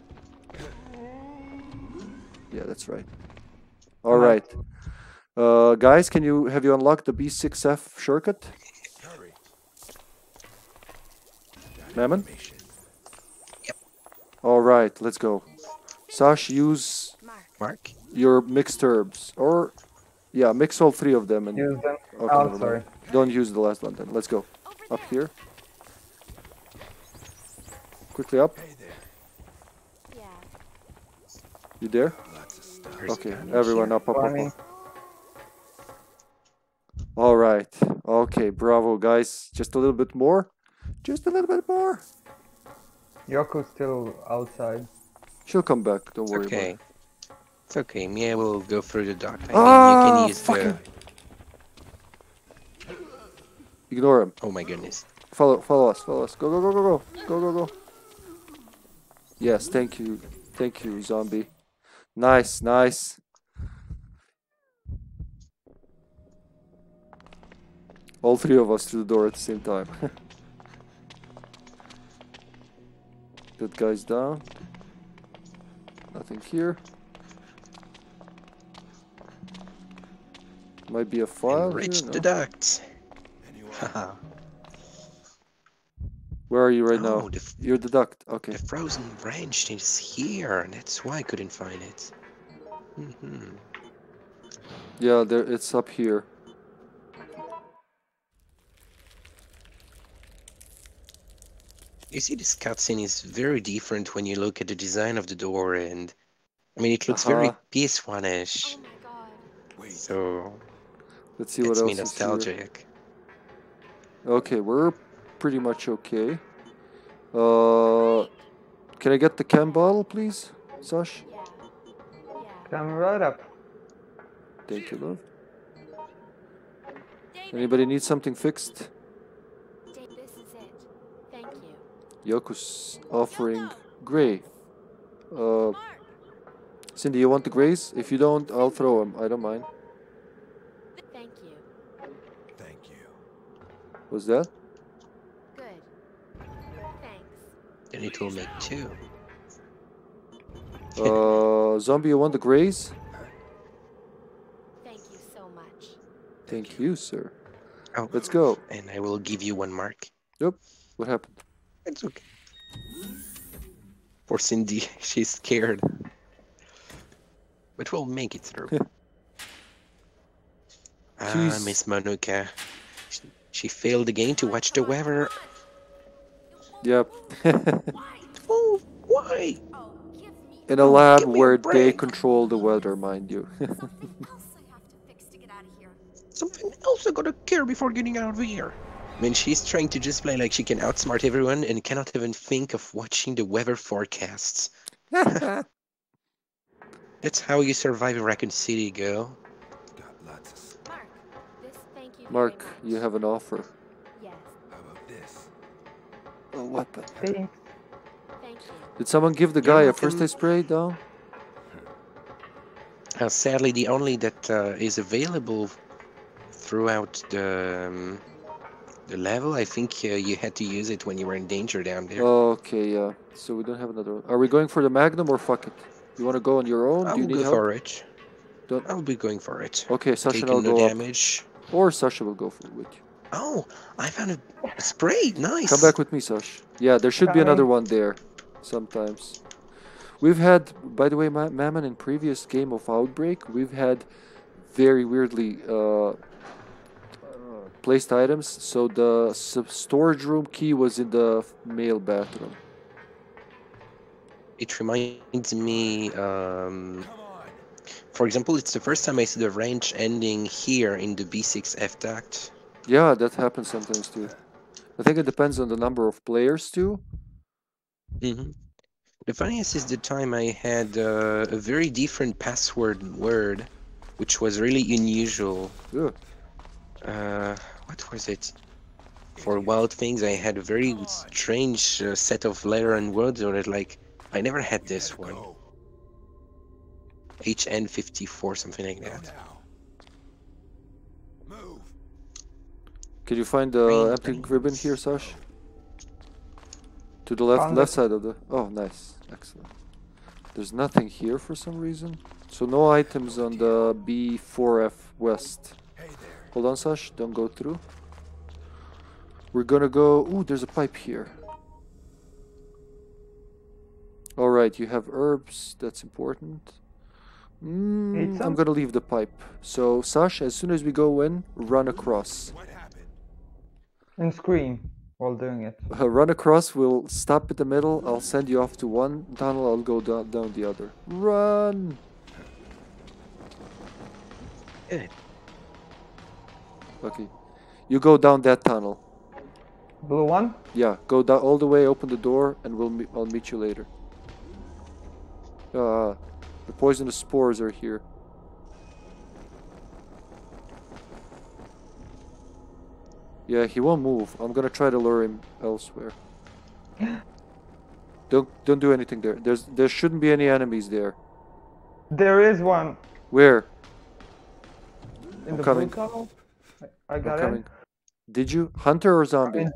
Yeah, that's right. Alright. Uh, guys, can you have you unlocked the B six F shortcut? Mammon? Yep. Alright, let's go. Sash, use Mark. your mixed herbs, or yeah, mix all three of them. And use them. Okay, oh, no, sorry. No. Don't use the last one then. Let's go up here. Quickly up. You there? Okay, everyone up, up, up, up. All right. Okay, bravo, guys. Just a little bit more. Just a little bit more. Yoko's still outside. She'll come back. Don't worry okay. about it. It's okay. Mia will go through the dock. I ah, mean, you can use fucking... the... Ignore him. Oh my goodness. Follow, follow us. Follow us. Go, go, go, go, go. Go, go, go. Yes, thank you. Thank you, zombie. Nice, nice. All three of us through the door at the same time. That guy's down. Nothing here. Might be a file. Reach the ducts. Where are you right no, now? The You're the duct. Okay. The frozen branch is here, and that's why I couldn't find it. Mm-hmm. Yeah, there. It's up here. You see, this cutscene is very different when you look at the design of the door, and I mean, it looks uh-huh. very PS one-ish. Oh so, let's see what else is nostalgic. Here. Okay, we're pretty much okay. Uh, can I get the chem bottle, please, Sash? Yeah. Yeah. Come right up. Thank you, love. David. Anybody need something fixed? Yoko's offering gray. Uh, Cindy, you want the grays? If you don't, I'll throw them. I don't mind. Thank you. Thank you. What's that? Good. Thanks. Then he told me two. Uh, zombie, you want the grays? Thank you so much. Thank, Thank you, you, sir. Oh, let's go. And I will give you one mark. Yep. What happened? It's okay. Poor Cindy, she's scared. But we'll make it through. Ah, Miss Monica. She, she failed again to watch the weather. Yep. Oh, why? In a lab oh, where a they control the weather, mind you. Something else I have to fix to get out of here. Something else I gotta care before getting out of here. I mean, she's trying to just play like she can outsmart everyone and cannot even think of watching the weather forecasts. That's how you survive in Raccoon City, girl. Got lots of... Mark, this thank you Mark, you have an offer. Yes. How about this? Oh, what the heck? Thank you. Did someone give the guy yeah, a first aid spray, though? Uh, sadly, the only that uh, is available throughout the... Um, the level, I think uh, you had to use it when you were in danger down there. Okay, yeah. So we don't have another one. Are we going for the Magnum or fuck it? You want to go on your own? I'll Do you need go help? for it. Don't... I'll be going for it. Okay, Sasha will no go damage. Up. Or Sasha will go for it with you. Oh, I found a spray. Nice. Come back with me, Sasha. Yeah, there should Bye. be another one there sometimes. We've had, by the way, Ma Mammon, in previous game of Outbreak, we've had very weirdly... Uh, placed items, so the storage room key was in the male bathroom. It reminds me, um, for example, it's the first time I see the wrench ending here in the B six F duct. Yeah, that happens sometimes too. I think it depends on the number of players too. Mm-hmm. The funniest is the time I had uh, a very different password word, which was really unusual. Yeah. Uh, what was it? For Wild Things, I had a very strange uh, set of letter and words on it, like, I never had this one. H N fifty-four, something like that. Move. Can you find the empty ribbon here, Sash? To the left, left side of the... Oh, nice. Excellent. There's nothing here for some reason. So no items on the B four F West. Hold on, Sash, don't go through. We're gonna go... Ooh, there's a pipe here. Alright, you have herbs, that's important. Mm, I'm gonna leave the pipe. So, Sash, as soon as we go in, run across. What happened? And scream while doing it. Uh, run across, we'll stop at the middle, I'll send you off to one tunnel, I'll go down, down the other. Run! Good. Okay. You go down that tunnel. Blue one? Yeah, go down all the way, open the door, and we'll meet, I'll meet you later. Uh, the poisonous spores are here. Yeah, he won't move. I'm gonna try to lure him elsewhere. Don't don't do anything there. There's there shouldn't be any enemies there. There is one. Where? In I'm the coming. Blue tunnel? I got it. Did you hunter or zombie? I mean,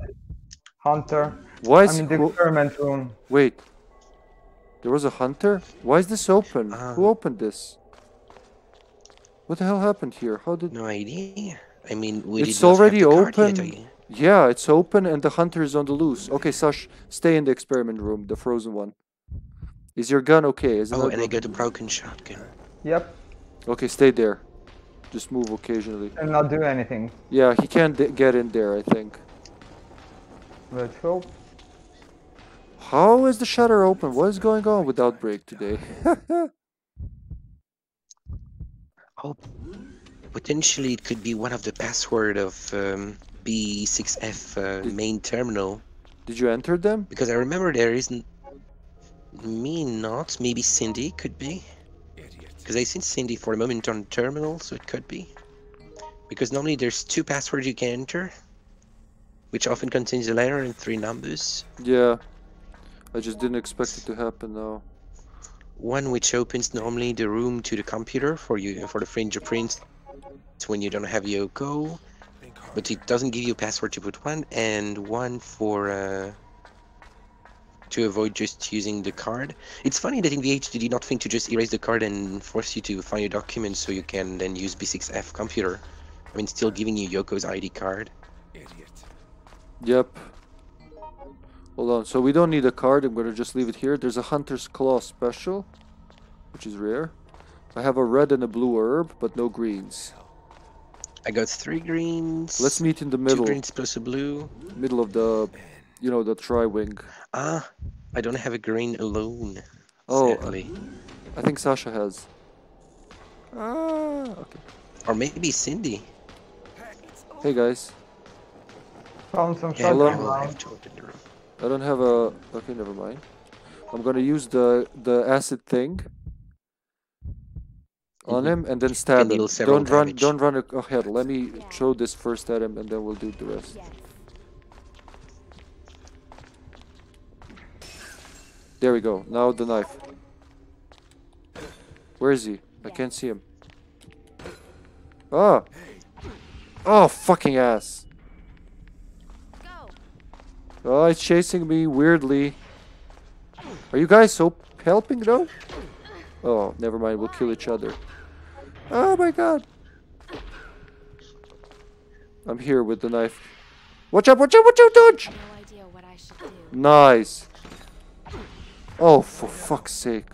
hunter. Why is I'm in the experiment room? Wait. There was a hunter? Why is this open? Um, Who opened this? What the hell happened here? How did? No idea. I mean, we it's did already open. Yet, yeah, it's open, and the hunter is on the loose. Okay, Sash, stay in the experiment room, the frozen one. Is your gun okay? Isn't oh, and I got a broken shotgun. Yep. Okay, stay there. Just move occasionally. And not do anything. Yeah, he can't get in there, I think. Let's hope. How is the shutter open? What is going on with Outbreak today? Oh, potentially it could be one of the password of um, B six F uh, did, main terminal. Did you enter them? Because I remember there isn't... Me not, maybe Cindy could be. Because I seen Cindy for a moment on the terminal, so it could be. Because normally there's two passwords you can enter, which often contains a letter and three numbers. Yeah, I just didn't expect it to happen now. One which opens normally the room to the computer for you for the fingerprints when you don't have Yoko, but it doesn't give you a password to put one, and one for uh, to avoid just using the card. It's funny that in V H they did not think to just erase the card and force you to find your document so you can then use B six F computer. I mean, still giving you Yoko's I D card. Idiot. Yep. Hold on, so we don't need a card, I'm gonna just leave it here. There's a Hunter's Claw special, which is rare. I have a red and a blue herb, but no greens. I got three greens. Let's meet in the middle. Two greens plus a blue. Middle of the... You know, the tri-wing. Ah, I don't have a green alone. Oh, sadly. I, I think Sasha has. Ah, okay. Or maybe Cindy. Hey guys. Found some yeah, shotgun. I don't have a... Okay, never mind. I'm gonna use the, the acid thing on mm-hmm. him and then stab and him. Don't damage. run Don't run ahead. Let me throw this first at him and then we'll do the rest. Yes. There we go. Now the knife. Where is he? I can't see him. Ah! Oh, fucking ass! Oh, it's chasing me weirdly. Are you guys so helping though? Oh, never mind. We'll kill each other. Oh my god! I'm here with the knife. Watch out! Watch out! Watch out! Dodge! Nice. Oh, for fuck's sake.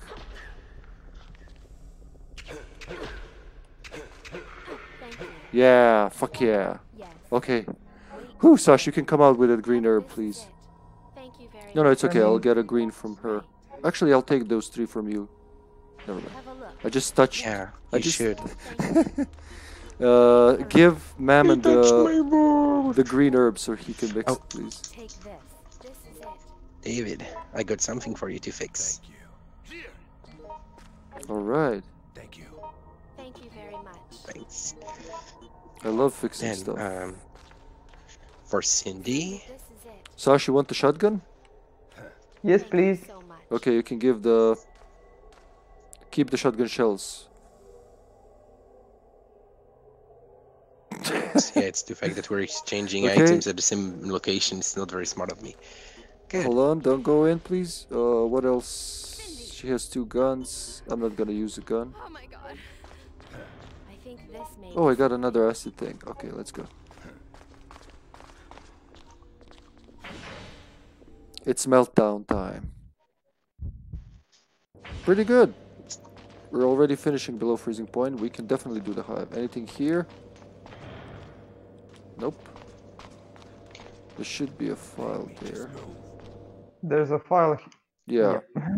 Yeah, fuck yeah. Okay. Whew, Sash, you can come out with a green herb, please. No, no, it's okay. I'll get a green from her. Actually, I'll take those three from you. Never mind. I just touched... Yeah, I just should. uh, give Mammon the, the green herb so he can mix it, please. Take this. David, I got something for you to fix. Thank you. All right. Thank you. Thank you very much. Thanks. I love fixing and, stuff. Um, for Cindy. Sasha, you want the shotgun? Yes, please. Okay, you can give the... Keep the shotgun shells. Yeah, it's the fact that we're exchanging okay. items at the same location. It's not very smart of me. Good. Hold on, don't go in, please. Uh, what else? Cindy. She has two guns. I'm not gonna use a gun. Oh my god! I think this may oh, I got another acid thing. Okay, let's go. It's meltdown time. Pretty good. We're already finishing below freezing point. We can definitely do the hive. Anything here? Nope. There should be a file there. There's a file here. Yeah. yeah.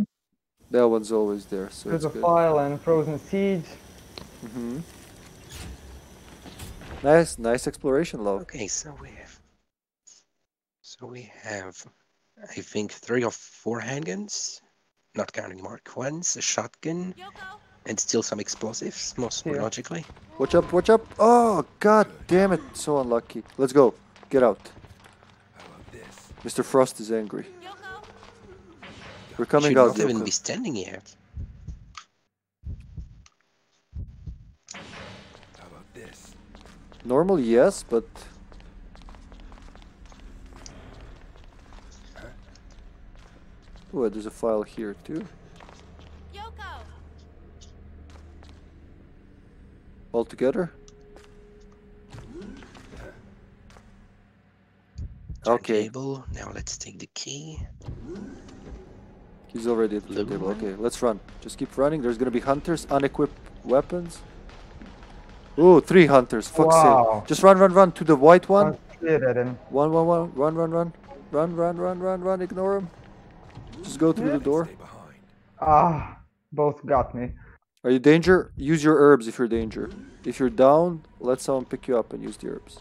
That one's always there. So There's it's a good. file and Frozen Siege. Mm-hmm. Nice, nice exploration, love. Okay, so we have, so we have, I think three or four handguns, not counting Mark ones, a shotgun, Yoko, and still some explosives, most yeah. logically. Watch up! Watch up! Oh god damn it! So unlucky. Let's go. Get out. How about this? Mister Frost is angry. Yoko. We're coming out. Should not even be standing here. Normal, yes, but oh, there's a file here too. Yoko. All together. Okay. Table. Now let's take the key. He's already at the table. Okay, let's run. Just keep running. There's gonna be hunters, unequipped weapons. Oh, three hunters, fuck's wow. sake. Just run, run, run to the white one. One, one, one, run, run, run. Run, run, run, run, run, ignore him. Just go through yeah. the door. Ah, both got me. Are you danger? Use your herbs if you're danger. If you're down, let someone pick you up and use the herbs.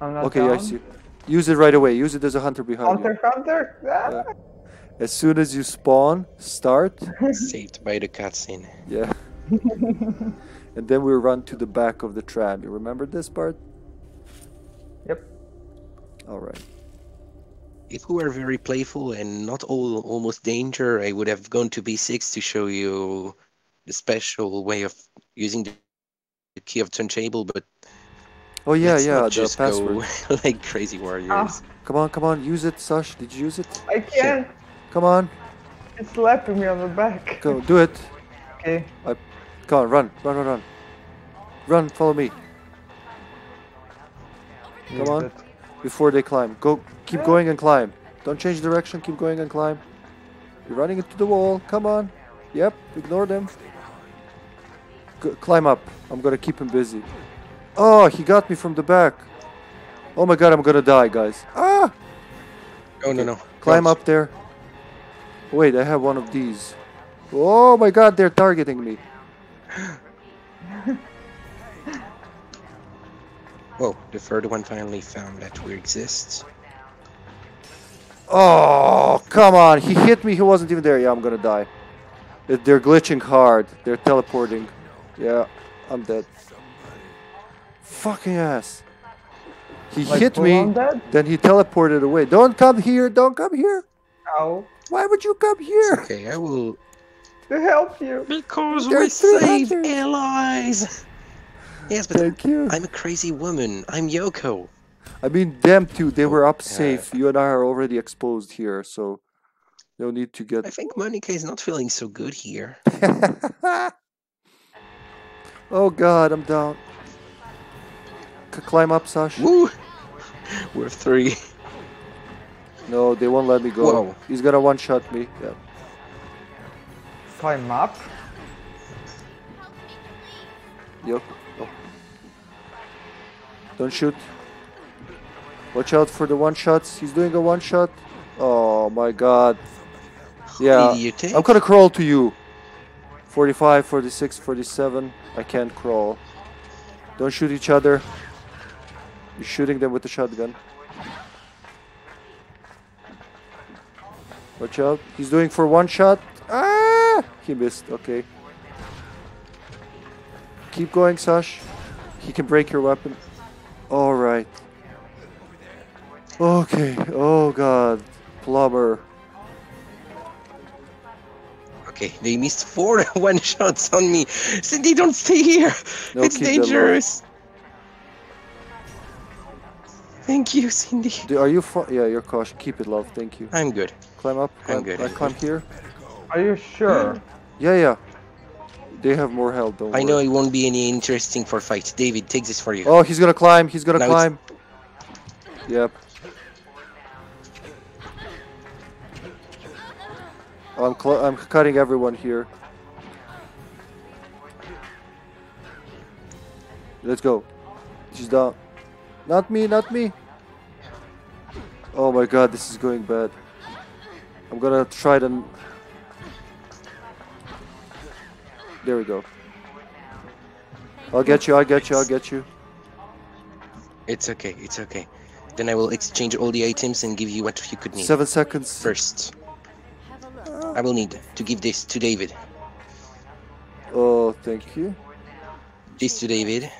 I'm not okay, down. I see. Use it right away. Use it as a hunter behind hunter, you. Hunter, hunter! Ah. Yeah. As soon as you spawn, start. Saved by the cutscene. Yeah. And then we run to the back of the tram. You remember this part? Yep. Alright. If we were very playful and not all almost danger, I would have gone to B six to show you the special way of using the key of turntable, but... Oh yeah, let's yeah, not just the password. Go like crazy warriors. Ah. Come on, come on, use it, Sash. Did you use it? I can't. Come on. It's slapping me on the back. Go, do it. Okay. I Come on, run, run, run, run. Run, follow me. Come on, before they climb. Go, keep going and climb. Don't change direction, keep going and climb. You're running into the wall, come on. Yep, ignore them. Go, climb up, I'm gonna keep him busy. Oh, he got me from the back. Oh my god, I'm gonna die, guys. Ah! No, no, no. Climb up there. Wait, I have one of these. Oh my god, they're targeting me. Whoa, the third one finally found that we exist. Oh, come on. He hit me. He wasn't even there. Yeah, I'm gonna die. They're glitching hard. They're teleporting. Yeah, I'm dead. Fucking ass. He like, hit me, then he teleported away. Don't come here. Don't come here. Ow. Why would you come here? It's okay, I will... To help you. Because They're we saved allies. Yes, but Thank you. I'm a crazy woman. I'm Yoko. I mean, them two, they were up safe. Uh, you and I are already exposed here, so no need to get... I think Monica is not feeling so good here. Oh, God, I'm down. C climb up, Sasha. Woo! We're three. No, they won't let me go. Whoa. He's gonna one-shot me. Yeah. Climb up. Yep. Oh. Don't shoot. Watch out for the one shots. He's doing a one shot. Oh my god. Yeah. I'm gonna crawl to you. forty-five, forty-six, forty-seven. I can't crawl. Don't shoot each other. You're shooting them with the shotgun. Watch out. He's doing for one shot. Ah! He missed, okay. Keep going, Sash. He can break your weapon. Alright. Okay, oh god. Plumber. Okay, they missed four one-shots on me. Cindy, don't stay here! No, it's dangerous! Thank you, Cindy. Do, are you fo Yeah, you're cautious. Keep it, love. Thank you. I'm good. Climb up. Climb, I'm good. I climb here. Are you sure? Yeah, yeah. They have more health, don't I worry. Know it won't be any interesting for fight. David, take this for you. Oh, he's gonna climb. He's gonna now climb. It's... Yep. I'm cl I'm cutting everyone here. Let's go. She's down. Not me, not me. Oh my god, this is going bad. I'm gonna try to... There we go. I'll get you, I'll get you, I'll get you. It's okay, it's okay. Then I will exchange all the items and give you what you could need. Seven seconds. First, I will need to give this to David. Oh, thank you. This to David.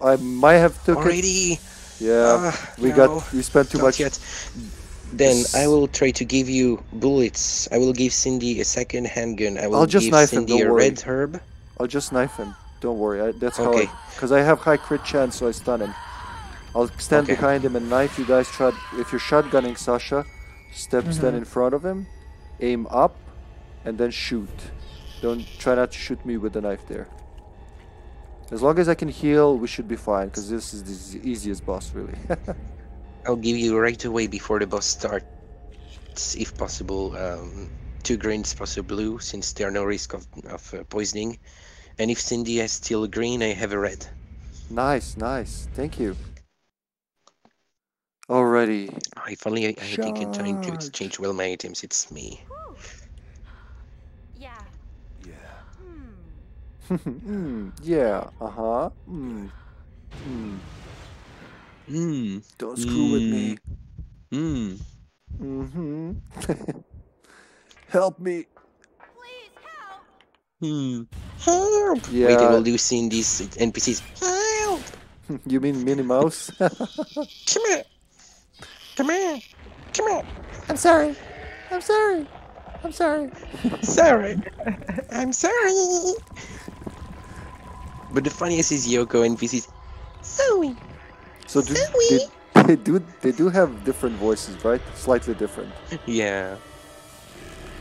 I might have took already. It. Yeah, uh, we no, got we spent too much. Yet. Then I will try to give you bullets. I will give Cindy a second handgun. I will I'll just give knife Cindy him, don't a worry. Red herb. I'll just knife him. Don't worry. I, that's okay. How. Because I, I have high crit chance, so I stun him. I'll stand okay. behind him and knife. You guys try. If you're shotgunning Sasha, step mm-hmm. stand in front of him, aim up, and then shoot. Don't try not to shoot me with the knife there. As long as I can heal, we should be fine, because this is the easiest boss, really. I'll give you right away before the boss starts, if possible, um, two greens plus a blue, since there are no risk of, of uh, poisoning. And if Cindy has still a green, I have a red. Nice, nice. Thank you. Alrighty. If only I had taken time to exchange well my items, it's me. mm, yeah, uh-huh. Mm. Mm. Mm. Don't screw mm. with me. Mm. Mm-hmm. Help me. Please help. Mm. Help. Yeah. Wait, I will do seeing these N P Cs. Help. You mean Minnie Mouse? Come here. Come here. Come here. I'm sorry. I'm sorry. I'm sorry. Sorry. I'm sorry. But the funniest is Yoko N P Cs. Zoe. So do, Zoe. They, they do they do have different voices, right? Slightly different. Yeah.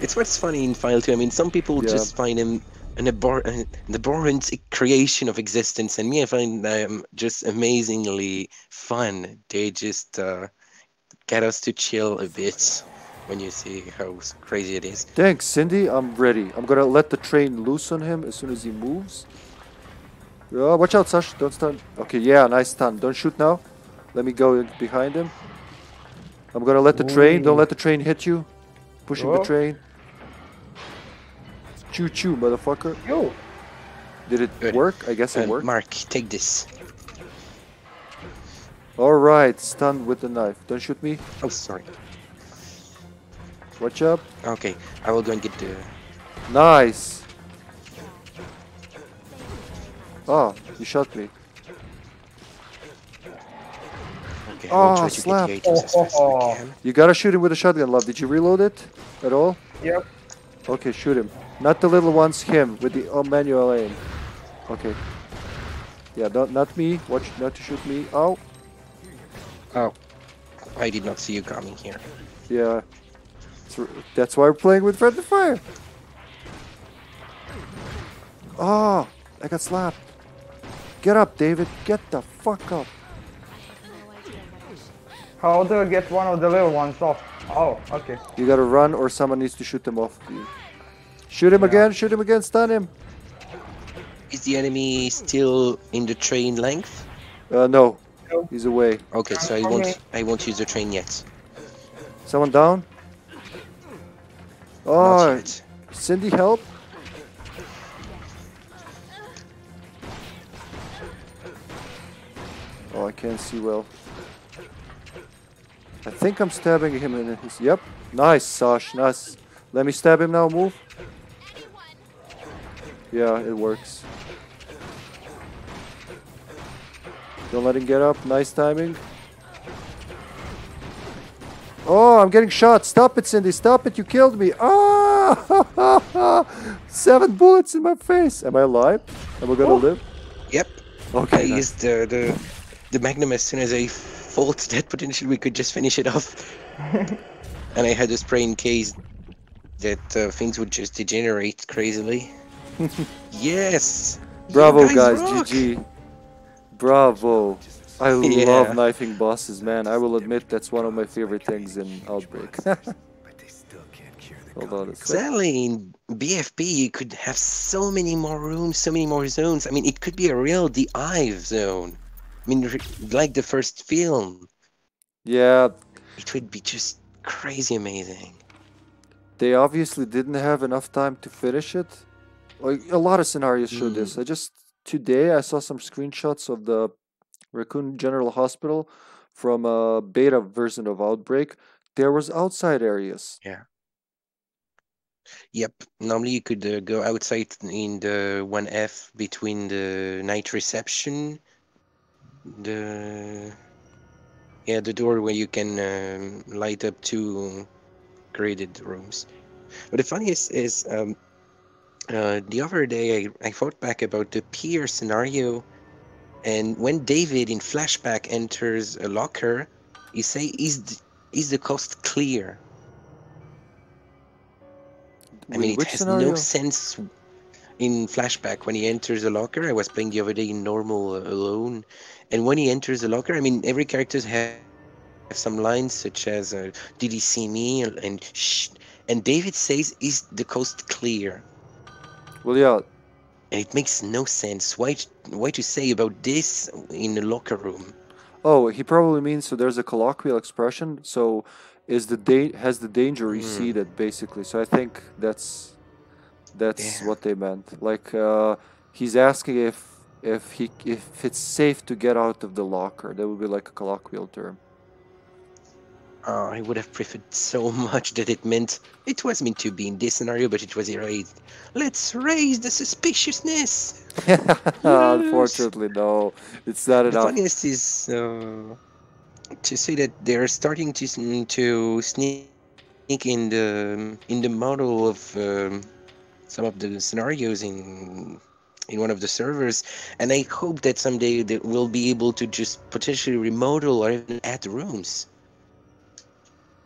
It's what's funny in Final two. I mean, some people yeah. just find them an, abhor an abhorrent creation of existence, and me, I find them just amazingly fun. They just uh, get us to chill a bit when you see how crazy it is. Thanks, Cindy. I'm ready. I'm gonna let the train loose on him as soon as he moves. Oh, watch out, Sasha. Don't stun. Okay, yeah, nice stun. Don't shoot now. Let me go behind him. I'm gonna let the train. Don't let the train hit you. Pushing oh. the train. Choo choo, motherfucker. Yo. Did it Good. work? I guess um, it worked. Mark, take this. Alright, stun with the knife. Don't shoot me. Oh, sorry. Watch up. Okay, I will go and get the. Nice. Oh, you shot me. Okay, oh, slap. Oh, oh, oh. You gotta shoot him with a shotgun, love. Did you reload it at all? Yep. Okay, shoot him. Not the little ones, him, with the oh, manual aim. Okay. Yeah, don't, not me. Watch not to shoot me. Oh. Oh. I did not see you coming here. Yeah. So, that's why we're playing with friendly fire. Oh, I got slapped. Get up, David. Get the fuck up. How do I get one of the little ones off? Oh, okay. You gotta run or someone needs to shoot them off. Shoot him yeah. again, shoot him again, stun him. Is the enemy still in the train length? Uh, no. no. He's away. Okay, so I won't, I won't use the train yet. Someone down? Oh, Cindy, help. Oh, I can't see well. I think I'm stabbing him in his... Yep. Nice, Sash. Nice. Let me stab him now. Move. Yeah, it works. Don't let him get up. Nice timing. Oh, I'm getting shot. Stop it, Cindy. Stop it. You killed me. Ah! Seven bullets in my face. Am I alive? Am I gonna oh. live? Yep. Okay. I nice. used the, the the magnum as soon as I fought that potential we could just finish it off. And I had a spray in case that uh, things would just degenerate crazily. Yes! Bravo, you guys, guys. G G. Bravo. I yeah. love knifing bosses, man. I will admit that's one of my favorite things in Outbreak. Hold on a exactly. In B F P, you could have so many more rooms, so many more zones. I mean, it could be a real The Hive zone. I mean, like the first film. Yeah. It would be just crazy amazing. They obviously didn't have enough time to finish it. Like, a lot of scenarios show mm. this. I just today I saw some screenshots of the Raccoon General Hospital from a beta version of Outbreak. There was outside areas. Yeah. Yep. Normally you could uh, go outside in the one F between the night reception, the yeah the door where you can um, light up two graded rooms. But the funniest is um, uh, the other day I, I thought back about the pier scenario, and when David in flashback enters a locker, you say, "Is th- is the coast clear?" I mean, Which it has scenario? no sense in flashback. When he enters the locker, I was playing the other day in normal uh, alone, and when he enters the locker, I mean, every character has some lines such as, uh, "Did he see me?" and "Shh." And David says, "Is the coast clear?" Well, yeah. And it makes no sense. Why, why to say about this in the locker room? Oh, he probably means, so there's a colloquial expression, so... Is the da- has the danger receded, mm. basically. So I think that's that's yeah. what they meant. Like uh, he's asking if if he if it's safe to get out of the locker. That would be like a colloquial term. Oh, I would have preferred so much that it meant it was meant to be in this scenario, but it was erased. Let's raise the suspiciousness. yes. Unfortunately, no, it's not enough. The funniest is. Uh... to say that they're starting to to sneak in the in the model of um, some of the scenarios in in one of the servers, and I hope that someday they will be able to just potentially remodel or even add rooms.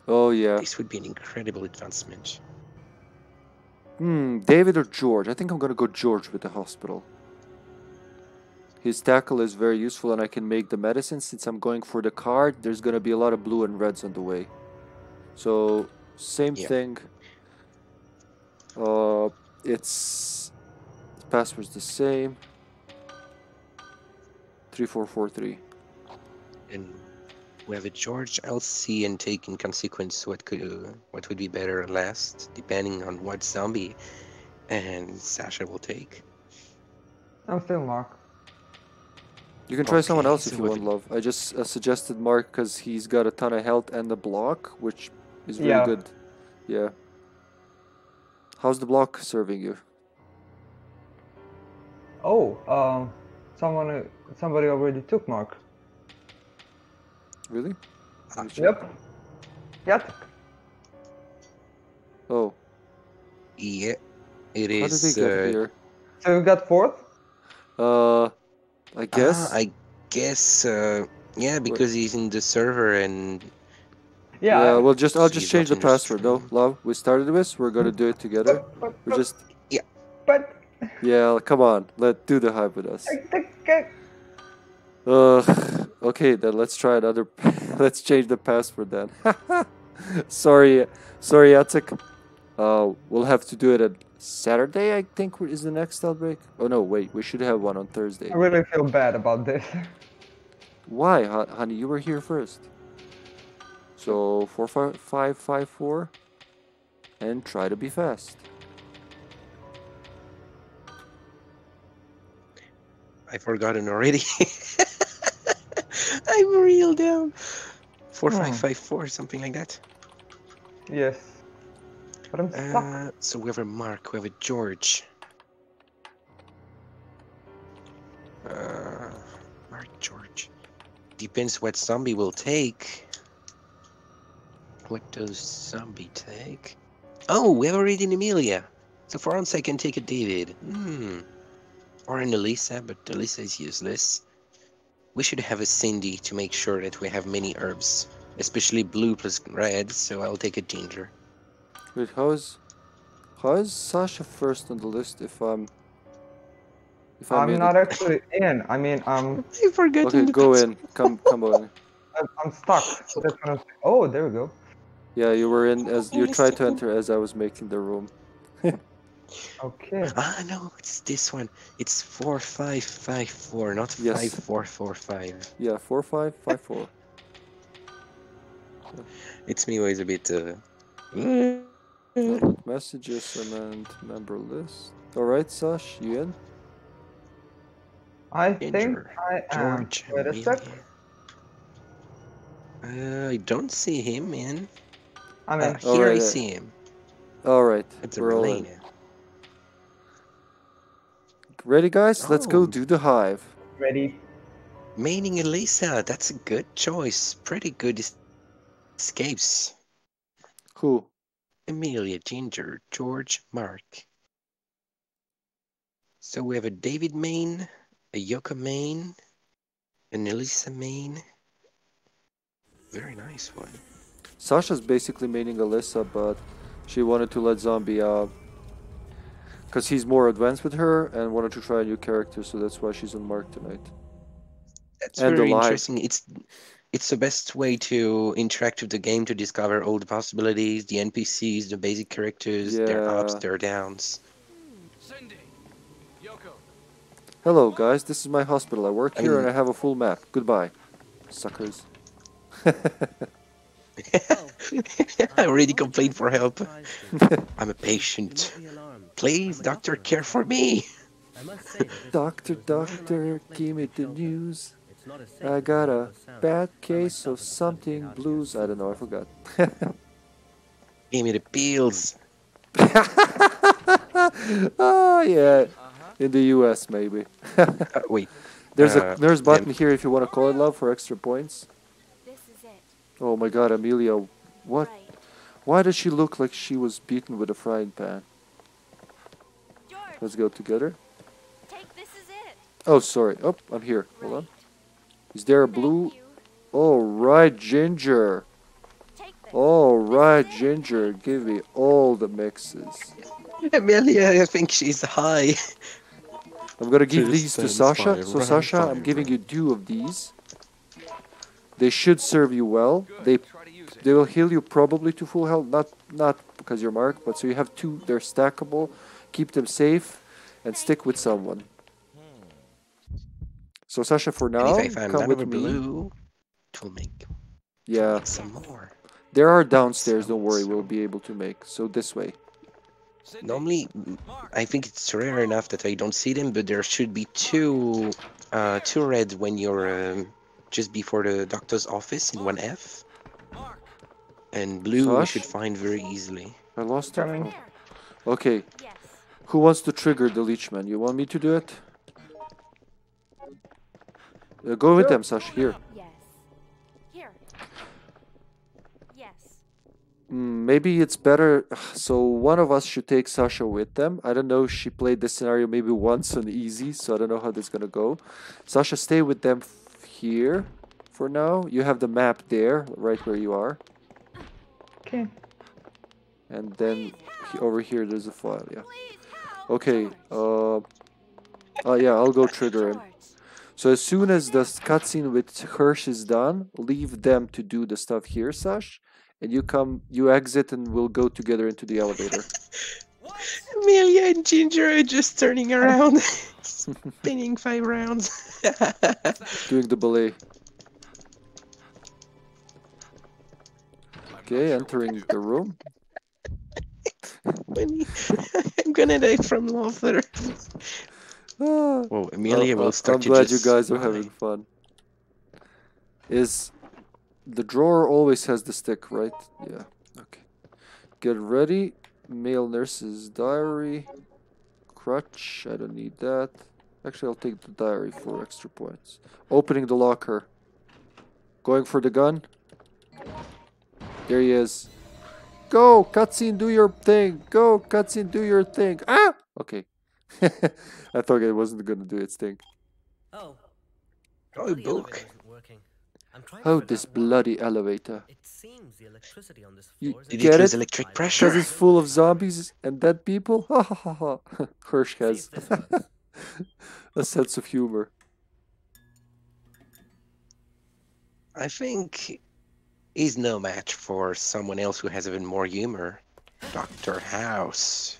Oh yeah, this would be an incredible advancement. Hmm, David or George? I think I'm gonna go George with the hospital. His tackle is very useful, and I can make the medicine. Since I'm going for the card, there's going to be a lot of blue and reds on the way. So, same yeah. thing. Uh, it's... The password's the same. three four four three. And we have a George. I'll see and take in consequence what could, uh, what would be better last, depending on what zombie. And Sasha will take. I'm still Mark. You can try okay, someone else if so you want, love. I just uh, suggested Mark because he's got a ton of health and the block, which is really yeah. good. Yeah. How's the block serving you? Oh, um, someone, uh, somebody already took Mark. Really? Actually. Yep. Yep. Oh. Yeah, it How is. How did they get uh, here? So you got fourth? Uh... I guess. Ah, I guess. Uh, yeah, because Wait. he's in the server and. Yeah. yeah well, just I'll just change the password. No, love. We started this. We're gonna do it together. But, but, We're just. Yeah. But. Yeah. Come on. Let do the hype with us. uh. Okay, then let's try another. Let's change the password then. sorry, sorry, Yatsik. Uh, we'll have to do it at Saturday, I think, is the next outbreak. Oh, no, wait. We should have one on Thursday. I really feel bad about this. Why, honey? You were here first. So, four five five four. And try to be fast. I've forgotten already. I'm real down. four five five four, something like that. Yes. But I'm stuck. Uh, so we have a Mark, we have a George. Uh, Mark, George. Depends what zombie will take. What does zombie take? Oh, we have already an Amelia. So for once I can take a David. Hmm. Or an Elisa, but Elisa is useless. We should have a Cindy to make sure that we have many herbs. Especially blue plus red, so I'll take a Ginger. Wait, how is, how is Sasha first on the list if I'm... If I'm not it? actually in, I mean, I'm... I forgot Okay, go in, come come on. I'm, I'm stuck. That's what I'm... Oh, there we go. Yeah, you were in as... You tried to enter as I was making the room. Okay. Ah, no, it's this one. It's four five five four, not yes. five four four five. Yeah, four five five four. It's me always a bit... Uh... Messages and member list. Alright, Sash, you in? I Ginger, think I am. George, Wait a sec. Uh, I don't see him, man. I'm in. Uh, here right, I see him. All right. It's a relay now. Ready, guys? Oh. Let's go do the hive. Ready. Meaning Elisa, that's a good choice. Pretty good escapes. Who? Amelia, Ginger, George, Mark. So we have a David main, a Yoko main, an Elisa main. Very nice one. Sasha's basically maining Alyssa, but she wanted to let Zombie out because he's more advanced with her and wanted to try a new character, so that's why she's on Mark tonight. That's and very interesting. It's it's the best way to interact with the game to discover all the possibilities, the N P Cs, the basic characters, yeah. their ups, their downs. Cindy, Yoko. Hello guys, this is my hospital. I work I here mean... and I have a full map. Goodbye, suckers. I already complained for help. I'm a patient. Please, doctor, care for me. Doctor, doctor, give me the news. I got a bad case of something blues. I don't know, I forgot. Give me the pills. Oh, yeah. In the U S, maybe. uh, wait. There's uh, a nurse button here if you want to call it love for extra points. Oh my god, Amelia, what? Right. Why does she look like she was beaten with a frying pan? George. Let's go together. Take this is it. Oh, sorry. Oh, I'm here. Right. Hold on. Is there a blue? All right, Ginger. All right, Ginger. Give me all the mixes. Amelia, I think she's high. I'm going to give these to Sasha. So, Sasha, I'm giving you two of these. They should serve you well. They they will heal you probably to full health. Not not because you're marked, but so you have two. They're stackable. Keep them safe and stick with someone. So Sasha, for now, if I'm come with me. Blue, it will make, yeah. Make some more. There are downstairs. Don't worry, we'll be able to make. So this way. Normally, I think it's rare enough that I don't see them, but there should be two uh, two reds when you're. Um, just before the doctor's office in one F. And blue Sash? We should find very easily. I lost her. Okay. Yes. Who wants to trigger the leechman? You want me to do it? Uh, go with them, Sash. Here. Yes. Here. Yes. Mm, maybe it's better... So one of us should take Sasha with them. I don't know, she played this scenario maybe once on easy, so I don't know how this is gonna go. Sasha, stay with them here for now. You have the map there, right where you are. Okay. And then he, over here there's a file, yeah. Okay, uh, oh yeah, I'll go trigger him. So as soon as the cutscene with Hirsch is done, leave them to do the stuff here, Sash, and you come, you exit and we'll go together into the elevator. Amelia and Ginger are just turning around. Spinning five rounds. Doing the ballet. Okay, entering the room. I'm gonna die from laughter. Oh, Amelia will start. I'm glad you guys are having fun. Is the drawer always has the stick, right? Yeah. Okay. Get ready. Male nurse's diary. Crutch, I don't need that. Actually, I'll take the diary for extra points. Opening the locker. Going for the gun. There he is. Go, cutscene, do your thing. Go, cutscene, do your thing. Ah! Okay. I thought it wasn't going to do its thing. Oh, oh book. Oh, this bloody elevator. It seems the electricity on this floor you get it? Electric pressure. Because it's full of zombies and dead people? Ha ha ha ha. Hirsch has a sense of humor. I think he's no match for someone else who has even more humor. Doctor House.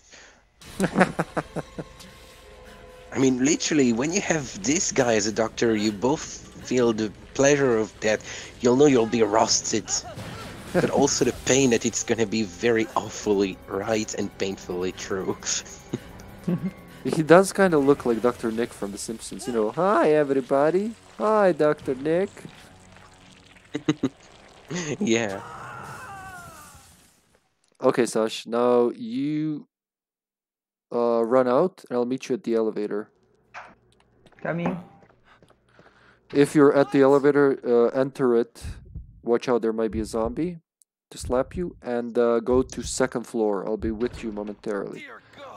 I mean, literally, when you have this guy as a doctor, you both feel the pleasure of that. You'll know you'll be roasted, but also the pain that it's gonna be very awfully right and painfully true. He does kind of look like Doctor Nick from The Simpsons, you know, hi everybody, hi Doctor Nick. Yeah. Okay, Sash, now you uh, run out and I'll meet you at the elevator. Coming. If you're at the elevator, uh, enter it. Watch out, there might be a zombie to slap you. And uh, go to second floor. I'll be with you momentarily.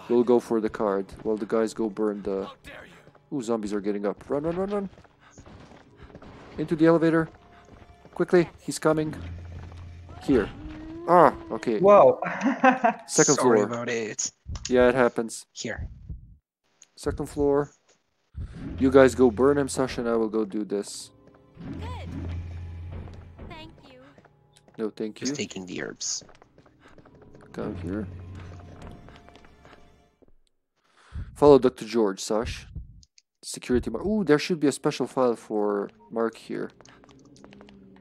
We'll go for the card while the guys go burn the... Ooh, zombies are getting up. Run, run, run, run. Into the elevator. Quickly, he's coming. Here. Ah, okay. Whoa. Second floor. Sorry about it. Yeah, it happens. Here. Second floor. You guys go burn him, Sasha, and I will go do this. Good. Thank you. No, thank you. Just taking the herbs. Come here. Follow Doctor George, Sash. Security Mark. Ooh, there should be a special file for Mark here.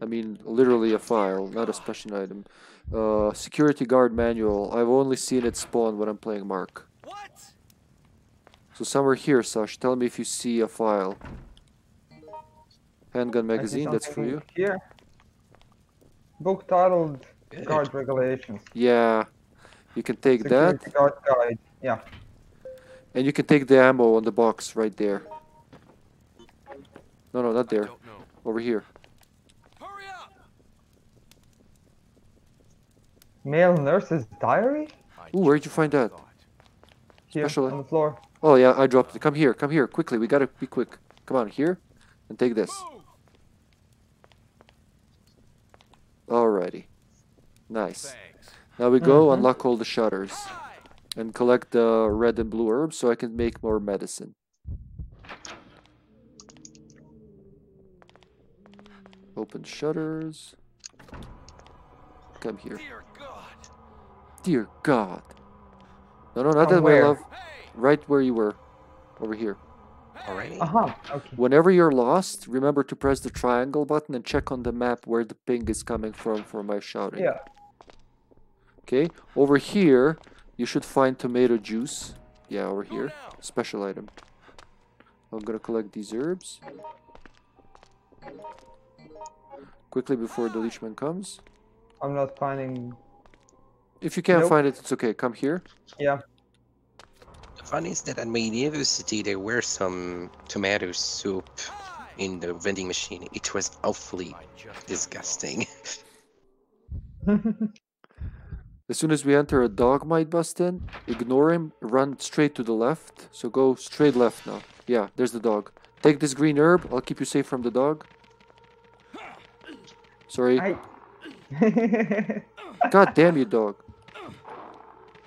I mean, literally a file, not a special item. Uh, security guard manual. I've only seen it spawn when I'm playing Mark. What? So somewhere here, Sash. Tell me if you see a file. Handgun magazine. That's for you. Here. Book titled Guard Regulations. Yeah. You can take security that. Guard guide. Yeah. And you can take the ammo on the box right there. No, no, not there. Over here. Male nurse's diary? Ooh, where'd you find that? Here, Special on the floor. Oh, yeah, I dropped it. Come here, come here, quickly. We gotta be quick. Come on, here, and take this. Alrighty. Nice. Thanks. Now we go mm-hmm. unlock all the shutters. And collect the red and blue herbs so I can make more medicine. Open shutters. Come here. Dear God. Dear God. No, no, not that way, love. Right where you were. Over here. Alright. Uh-huh. Okay. Whenever you're lost, remember to press the triangle button and check on the map where the ping is coming from for my shouting. Yeah. Okay. Over here, you should find tomato juice. Yeah, over here. Special item. I'm gonna collect these herbs. Quickly before the leechman comes. I'm not finding... If you can't nope. find it, it's okay. Come here. Yeah. The fun is that at my university there were some tomato soup in the vending machine. It was awfully disgusting. As soon as we enter, a dog might bust in. Ignore him. Run straight to the left. So go straight left now. Yeah, there's the dog. Take this green herb. I'll keep you safe from the dog. Sorry. I... God damn you, dog.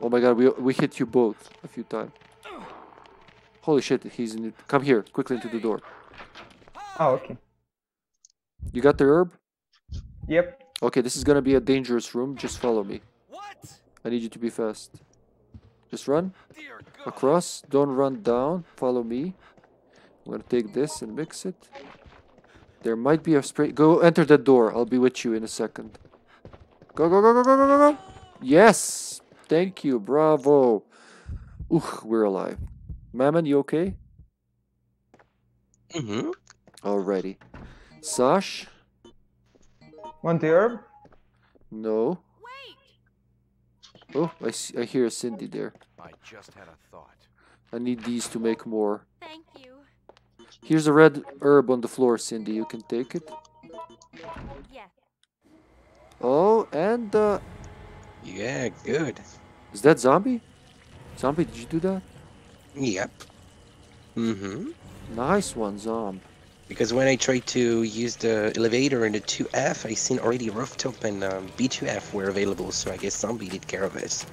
Oh my god, we we hit you both a few times. Holy shit, he's in. Come here, quickly into the door. Oh, okay. You got the herb? Yep. Okay, this is gonna be a dangerous room. Just follow me. What? I need you to be fast. Just run. Across. Don't run down. Follow me. I'm gonna take this and mix it. There might be a spray. Go enter the door. I'll be with you in a second. Go, go, go, go, go, go, go, go. Yes. Thank you. Bravo. Ooh, we're alive. Mammon, you okay? Mm-hmm. Alrighty. Sash? Want the herb? No. Wait. Oh, I, see, I hear Cindy there. I just had a thought. I need these to make more. Thank you. Here's a red herb on the floor, Cindy. You can take it. Yeah. Oh, and uh yeah, good. Is that zombie? Zombie, did you do that? Yep. Mm-hmm. Nice one, Zomb. Because when I tried to use the elevator in the two F, I seen already rooftop and um, B two F were available, so I guess Zombie did care of it.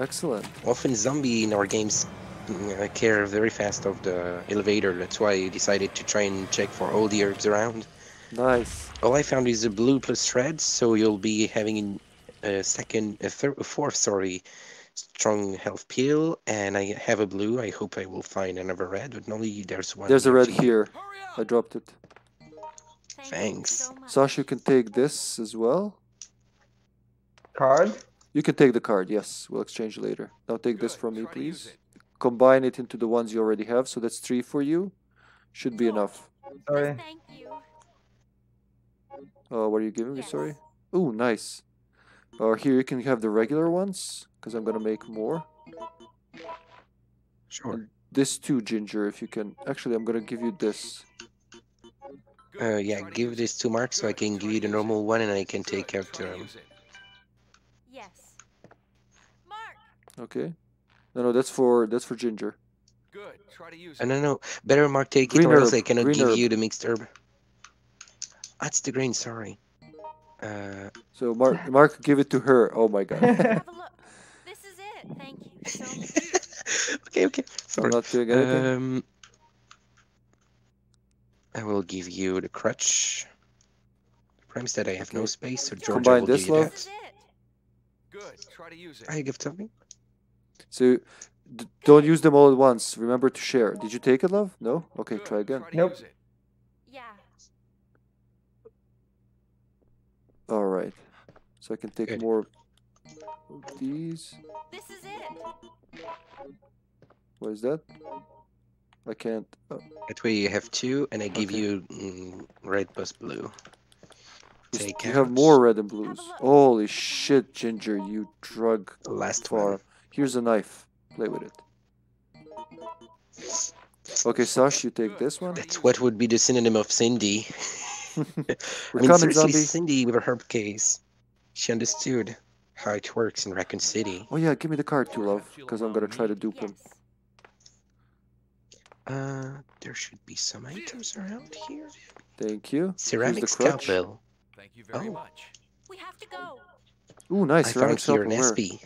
Excellent. Often Zombie in our games uh, care very fast of the elevator, that's why I decided to try and check for all the herbs around. Nice. All I found is a blue plus red, so you'll be having a second, a, third, a fourth, sorry, strong health pill, and I have a blue. I hope I will find another red, but only there's one. There's a red here. I dropped it. Thanks. Thanks. Sasha, you can take this as well. Card? You can take the card, yes. We'll exchange later. Now take Good. this from me, please. combine it into the ones you already have. So that's three for you. Should be enough. Sorry. Thank you. Oh, what are you giving me? Yes. Sorry. Oh, nice. Or uh, here you can have the regular ones because I'm gonna make more. Sure. And this too, Ginger, if you can. Actually, I'm gonna give you this. Uh, yeah, give this to Mark so I can give you the normal one and I can take out the um... Yes. Mark. Okay. No, no, that's for that's for Ginger. Good. Try to use it. No, no, better Mark take green it or herb. Else I cannot green give herb. You the mixed herb. That's the green. Sorry. Uh, so Mark, Mark, give it to her. Oh my God. Have a look. This is it. Thank you so much. Okay, okay. Sorry. I'm not doing anything. Um, I will give you the crutch. The premise that I have okay. no space, so George Combine will this give you love. That. Good. Try to use it. I give something. So, d don't use them all at once. Remember to share. Did you take it, love? No. Okay, Good. Try again. Try nope. All right, so I can take Good. More of these. This is it. What is that? I can't. Oh. That way you have two, and I give okay. you mm, red plus blue. Take you out. Have more red and blues. Holy shit, Ginger, you drug. The last far. One. Here's a knife. Play with it. Okay, Sash, you take Good. This one. That's what would be the synonym of Cindy. I mean, seriously, Cindy with her herb case, she understood how it works in Raccoon City. Oh yeah, give me the card too, love, because I'm gonna try to dupe yes. him. Uh, there should be some items around here. Thank you. Ceramic scalpel. Thank you very oh. much. We have to go. Ooh, nice. I ceramic found here an S P.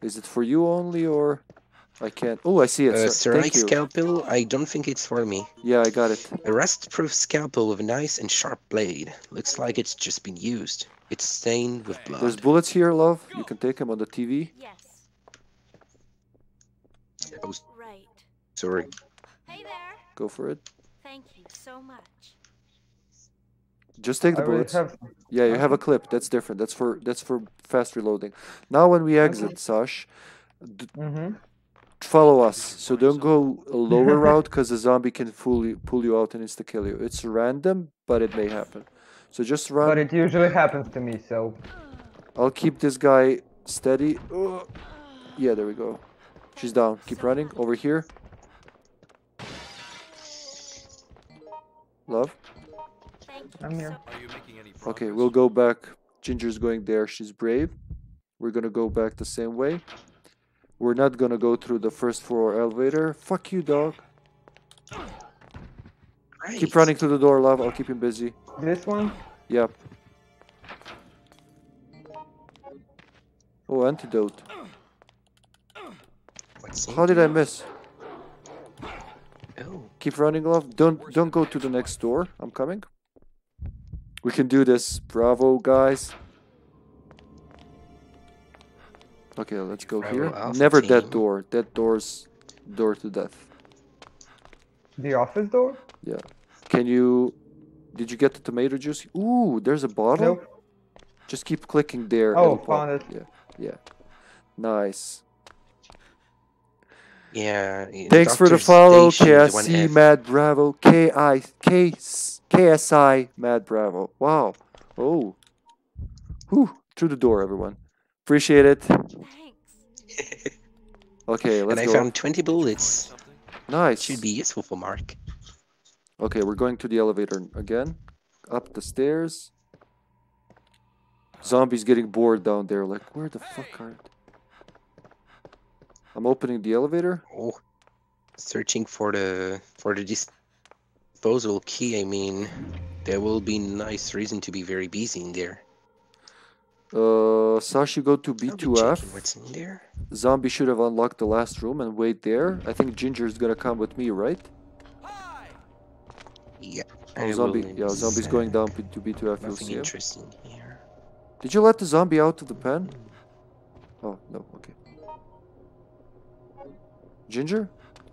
Is it for you only, or I can't? Oh, I see it. Uh, ceramic scalpel. I don't think it's for me. Yeah, I got it. A rust-proof scalpel with a nice and sharp blade. Looks like it's just been used. It's stained with blood. There's bullets here, love. You can take them on the T V. Yes. Oh, right. Sorry. Hey there. Go for it. Thank you so much. Just take the I bullets. Have... Yeah, you have a clip. That's different. That's for that's for fast reloading. Now, when we exit, okay. Sash. Mm-hmm. Follow us, so don't go a lower route because the zombie can fully pull you out and insta kill you. It's random, but it may happen. So just run. But it usually happens to me, so I'll keep this guy steady. Ugh. Yeah, there we go. She's down. Keep running over here. Love. I'm here. Okay, we'll go back. Ginger's going there. She's brave. We're gonna go back the same way. We're not gonna go through the first floor elevator. Fuck you, dog. Great. Keep running through the door, love. I'll keep him busy. This one? Yep. Oh, antidote. What's How did I miss? Oh. Keep running, love. Don't don't go to the next door. I'm coming. We can do this. Bravo, guys. Okay, let's go Bravo here. Alpha Never team. That door. That door's door to death. The office door? Yeah. Can you... Did you get the tomato juice? Ooh, there's a bottle? Nope. Just keep clicking there. Oh, found it. Yeah, yeah. Nice. Yeah. Thanks for the follow, K S C Mad Bravo. K S I Mad Bravo. Wow. Oh. Whew. Through the door, everyone. Appreciate it. Thanks. Okay, let's go. And I go. Found twenty bullets. Nice. Should be useful for Mark. Okay, we're going to the elevator again. Up the stairs. Zombies getting bored down there. Like, where the hey. Fuck are they? I'm opening the elevator. Oh, searching for the for the disposable key. I mean, there will be nice reason to be very busy in there. Uh, Sasha, go to B two F. What's in there? Zombie should have unlocked the last room and wait there. I think Ginger is gonna come with me, right? Yeah. Oh, zombie. Yeah, zombie's going down to B two F. Nothing interesting here. Did you let the zombie out of the pen? Oh no. Okay. Ginger,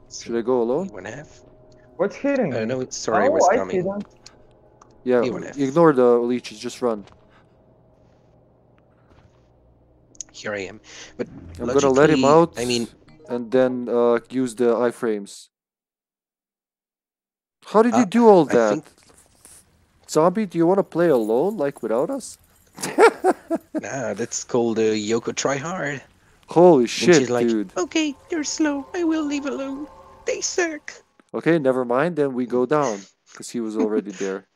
should I go alone? one F. What's hitting? Uh, no, sorry, oh, I was coming. I yeah, ignore the leeches. Just run. Here I am, but I'm gonna let him out. I mean, and then uh, use the iframes. How did uh, you do all that? Think... Zombie, do you want to play alone, like without us? Nah, that's called uh, Yoko Try Hard. Holy shit, she's like, dude. Okay, you're slow. I will leave alone. They suck. Okay, never mind. Then we go down. Because he was already there.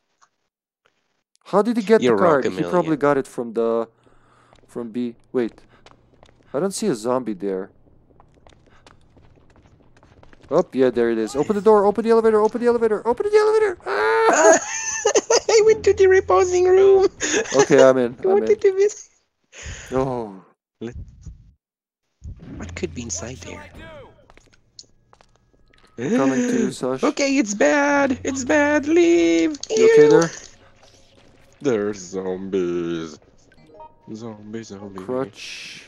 How did he get you're the card? He probably got it from the... From B... Wait. I don't see a zombie there. Oh, yeah, there it is. Open the door. Open the elevator. Open the elevator. Open the elevator. Ah! Uh, I went to the reposing room. Okay, I'm in. I I'm wanted in. to visit. No. What could be inside there? Coming to you, Sasha. Okay, it's bad. It's bad. Leave. You okay there? There's zombies. Zombies, zombies. Crutch.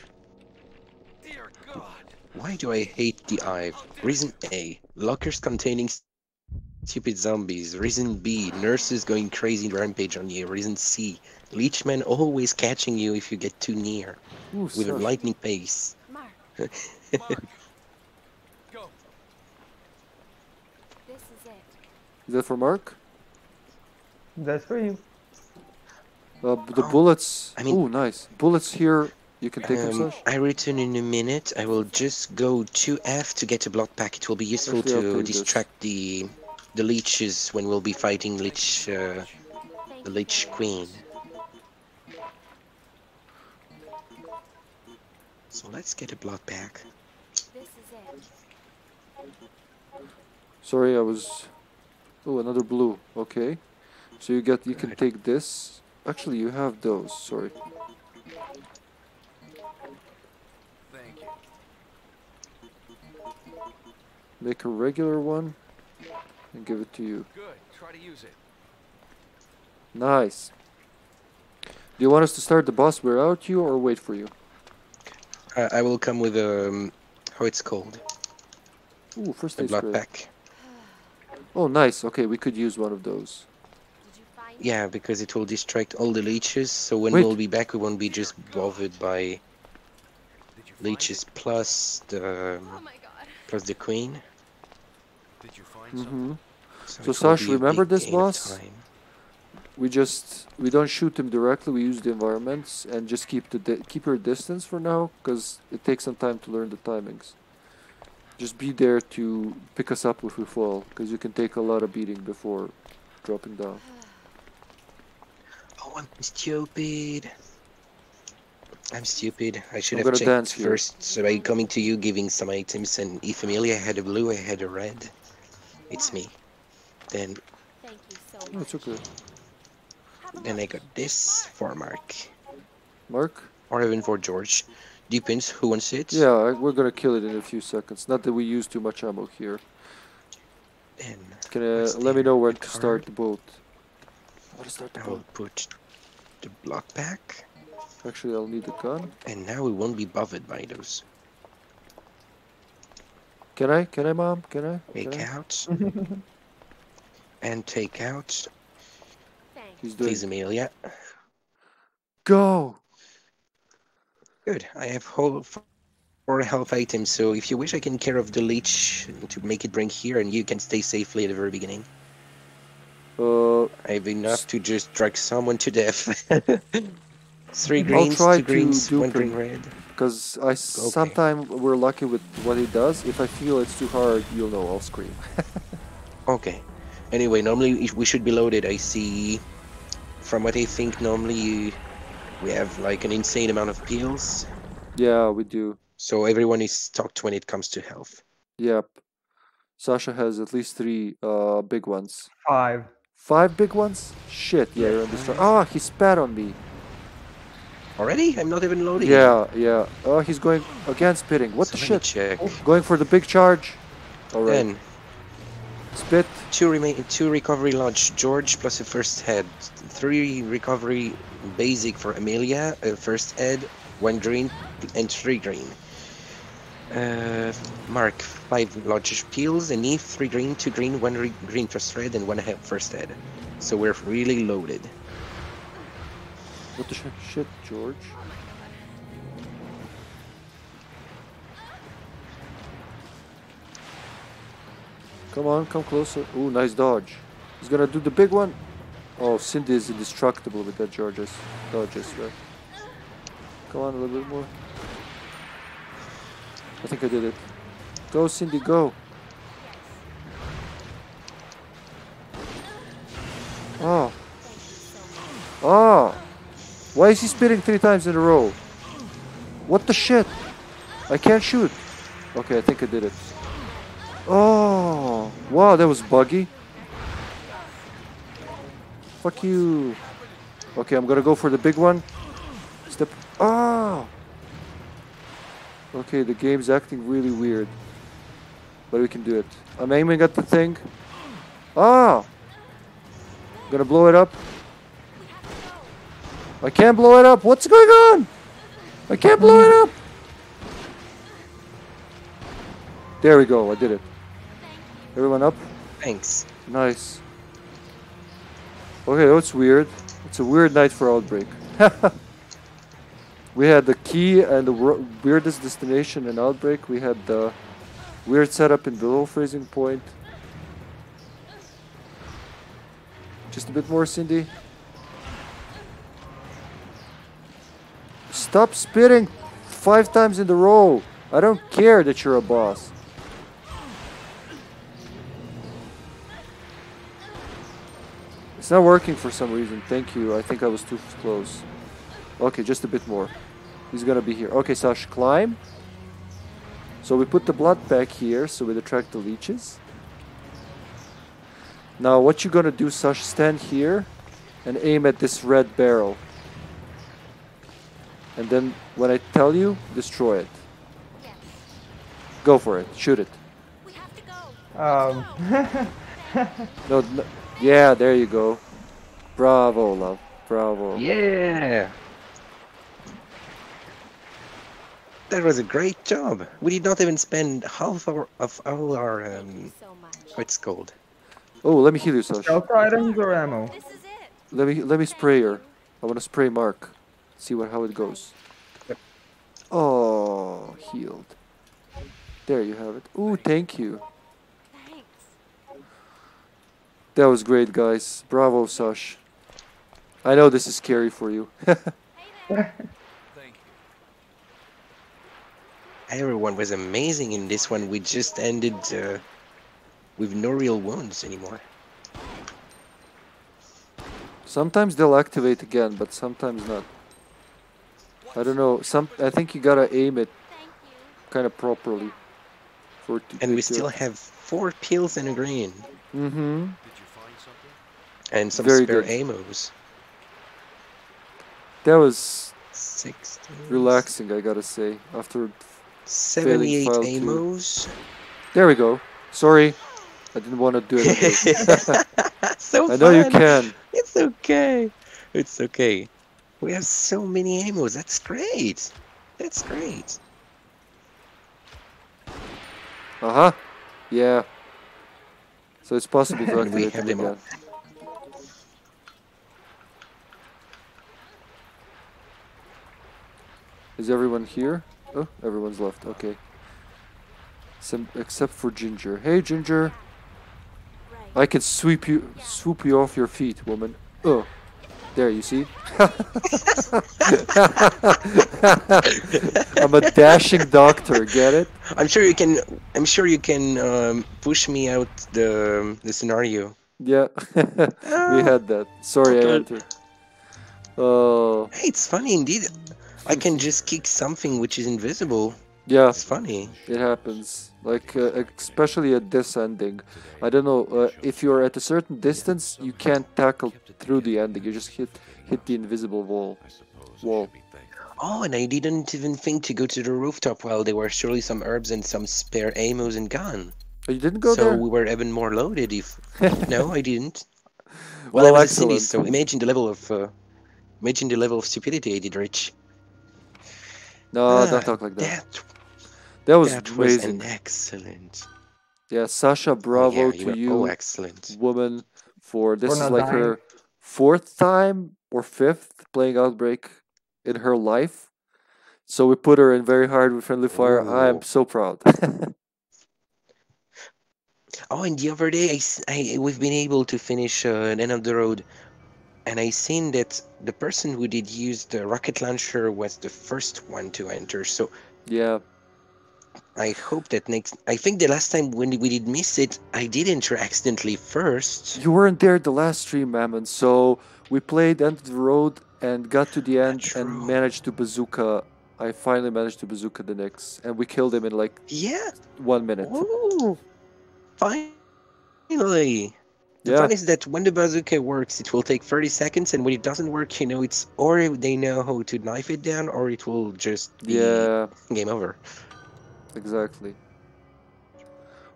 Dear God. Why do I hate the Hive? Reason A: lockers containing stupid zombies. Reason B: nurses going crazy rampage on you. Reason C: leechman always catching you if you get too near. Ooh, with sorry. a lightning pace. Mark. Mark. Go. This is it. Is that for Mark? That's for you. Uh, the oh, bullets. I mean, ooh, nice bullets here. You can take um, them. Such. I return in a minute. I will just go to F to get a blood pack. It will be useful Actually, to distract this. the the leeches when we'll be fighting leech uh, the leech queen. So let's get a blood pack. Sorry, I was. Oh, another blue. Okay, so you get you can right. take this. Actually, you have those. Sorry. Thank you. Make a regular one and give it to you. Good. Try to use it. Nice. Do you want us to start the boss without you or wait for you? Uh, I will come with um, how it's called. Ooh, first aid blood pack. Oh, nice. Okay, we could use one of those. Yeah, because it will distract all the leeches, so when Wait. we'll be back we won't be just bothered by leeches plus the um, oh plus the queen. Did you find mm-hmm. So, so Sash, remember this boss? We just we don't shoot him directly, we use the environments and just keep the keep your distance for now, because it takes some time to learn the timings. Just be there to pick us up if we fall, because you can take a lot of beating before dropping down. I'm stupid. I'm stupid. I should I'm have checked first. So by coming to you, giving some items, and if Amelia had a blue, I had a red. It's me. Then. Thank you so much. That's okay. Then I got this for Mark. Mark? Or even for George. Depends who wants it. Yeah, we're gonna kill it in a few seconds. Not that we use too much ammo here. Then. Can uh, let me know where to start the boat. I'll start the boat. Put the block pack. Actually, I'll need the gun. And now we won't be bothered by those. Can I? Can I, Mom? Can I? Take Can out. I? And take out. He's doing... Please, Amelia. Go! Good. I have whole four health items, so if you wish, I can care of the leech to make it bring here, and you can stay safely at the very beginning. Uh, I have enough to just drag someone to death. Three greens, two greens, one green red. Because I okay. sometimes we're lucky with what he does. If I feel it's too hard, you'll know. I'll scream. Okay. Anyway, normally we should be loaded. I see. From what I think, normally we have like an insane amount of pills. Yeah, we do. So everyone is stocked when it comes to health. Yep. Sasha has at least three uh, big ones. Five. Five big ones? Shit, yeah, you're on this track. Ah, he spat on me. Already? I'm not even loading. Yeah, yeah. Oh, he's going again spitting. What so the shit? Check. Oh, going for the big charge. Alright. Then. Spit. Two remain. Two recovery launch. George plus a first head. Three recovery basic for Amelia. A first head, one green, and three green. Uh, Mark, five large peels, and E, three green, two green, one re green first red, and one head first head. So we're really loaded. What the sh shit, George? Come on, come closer. Ooh, nice dodge. He's gonna do the big one. Oh, Cindy is indestructible with that George's dodges, right? Come on, a little bit more. I think I did it. Go, Cindy, go. Oh. Oh. Why is he spitting three times in a row? What the shit? I can't shoot. Okay, I think I did it. Oh. Wow, that was buggy. Fuck you. Okay, I'm gonna go for the big one. Step. Oh. Okay, the game's acting really weird. But we can do it. I'm aiming at the thing. Oh. I'm gonna blow it up. I can't blow it up. What's going on? I can't blow it up. There we go. I did it. Everyone up? Thanks. Nice. Okay, that's weird. It's a weird night for Outbreak. We had the key and the weirdest destination in Outbreak. We had the weird setup in Below Freezing Point. Just a bit more, Cindy. Stop spitting five times in a row. I don't care that you're a boss. It's not working for some reason. Thank you. I think I was too close. Okay, just a bit more. He's gonna be here. Okay, Sasha, climb. So we put the blood back here so we attract the leeches. Now what you're gonna do, Sasha, stand here and aim at this red barrel. And then when I tell you, destroy it. Yes. Go for it. Shoot it. We have to go. Um. no, no. Yeah, there you go. Bravo, love. Bravo. Yeah. That was a great job. We did not even spend half our, of all our um. What's called? Oh, let me heal you, Sasha. Shelter items or ammo? This is it. Let me let me spray her. I want to spray Mark. See what how it goes. Yep. Oh, healed. There you have it. Ooh, thank you. Thanks. That was great, guys. Bravo, Sash. I know this is scary for you. Thank you. Everyone was amazing in this one. We just ended uh, with no real wounds anymore. Sometimes they'll activate again, but sometimes not. I don't know. Some I think you gotta aim it kind of properly. For to and we still it. have four pills and a green. Mm-hmm. Did you find something? And some Very spare good. ammos. That was sixteen. Relaxing, I gotta say. After seventy-eight ammos. Two. There we go. Sorry, I didn't want to do it. so I know fun. you can. It's okay. It's okay. We have so many ammos. That's great. That's great. Uh huh. Yeah. So it's possible to activate them again. All. Is everyone here? Oh, everyone's left. Okay. Some except for Ginger. Hey, Ginger. I can sweep you, swoop you off your feet, woman. Oh. There, you see? I'm a dashing doctor, get it? I'm sure you can I'm sure you can um, push me out the the scenario. Yeah. We had that. Sorry, okay. I entered. Oh. Hey, it's funny indeed. I can just kick something which is invisible. Yeah. It's funny. It happens. Like, uh, especially at this ending. I don't know, uh, if you're at a certain distance, you can't tackle through the ending. You just hit hit the invisible wall. wall. Oh, and I didn't even think to go to the rooftop while there were surely some herbs and some spare ammos and gun. Oh, you didn't go so there? So we were even more loaded if... No, I didn't. Well, well I was a Cindy, so imagine the level of... Uh, imagine the level of stupidity I did, Rich. No, ah, don't talk like that. that That was that amazing. Was an excellent. Yeah, Sasha, bravo yeah, you to you, excellent. woman, for this is like dying. her fourth time or fifth playing Outbreak in her life. So we put her in very hard with friendly fire. Ooh. I am so proud. Oh, and the other day, I, I, we've been able to finish uh, End of the Road, and I seen that the person who did use the rocket launcher was the first one to enter, so... Yeah. I hope that next... I think the last time when we did miss it, I did enter accidentally first. You weren't there the last stream, Mammon, so we played End of the Road and got to the end and managed to bazooka... I finally managed to bazooka the Knicks, and we killed him in like yeah one minute. Ooh, finally! The yeah. fun is that when the bazooka works, it will take thirty seconds, and when it doesn't work, you know, it's or they know how to knife it down, or it will just be yeah. game over. Exactly.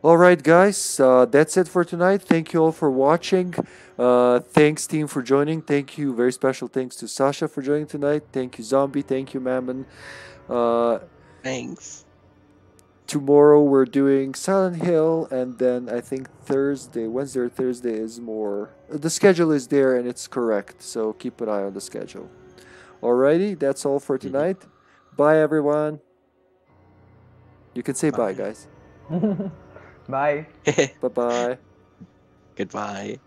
Alright guys, uh, that's it for tonight. Thank you all for watching. Uh, thanks team for joining. Thank you, very special thanks to Sasha for joining tonight. Thank you Zombie, thank you Mammon. Uh, thanks. Tomorrow we're doing Silent Hill, and then I think Thursday, Wednesday or Thursday is more... The schedule is there and it's correct, so keep an eye on the schedule. Alrighty, that's all for tonight. Mm-hmm. Bye everyone. You can say bye, bye guys. Bye. Bye-bye. Goodbye.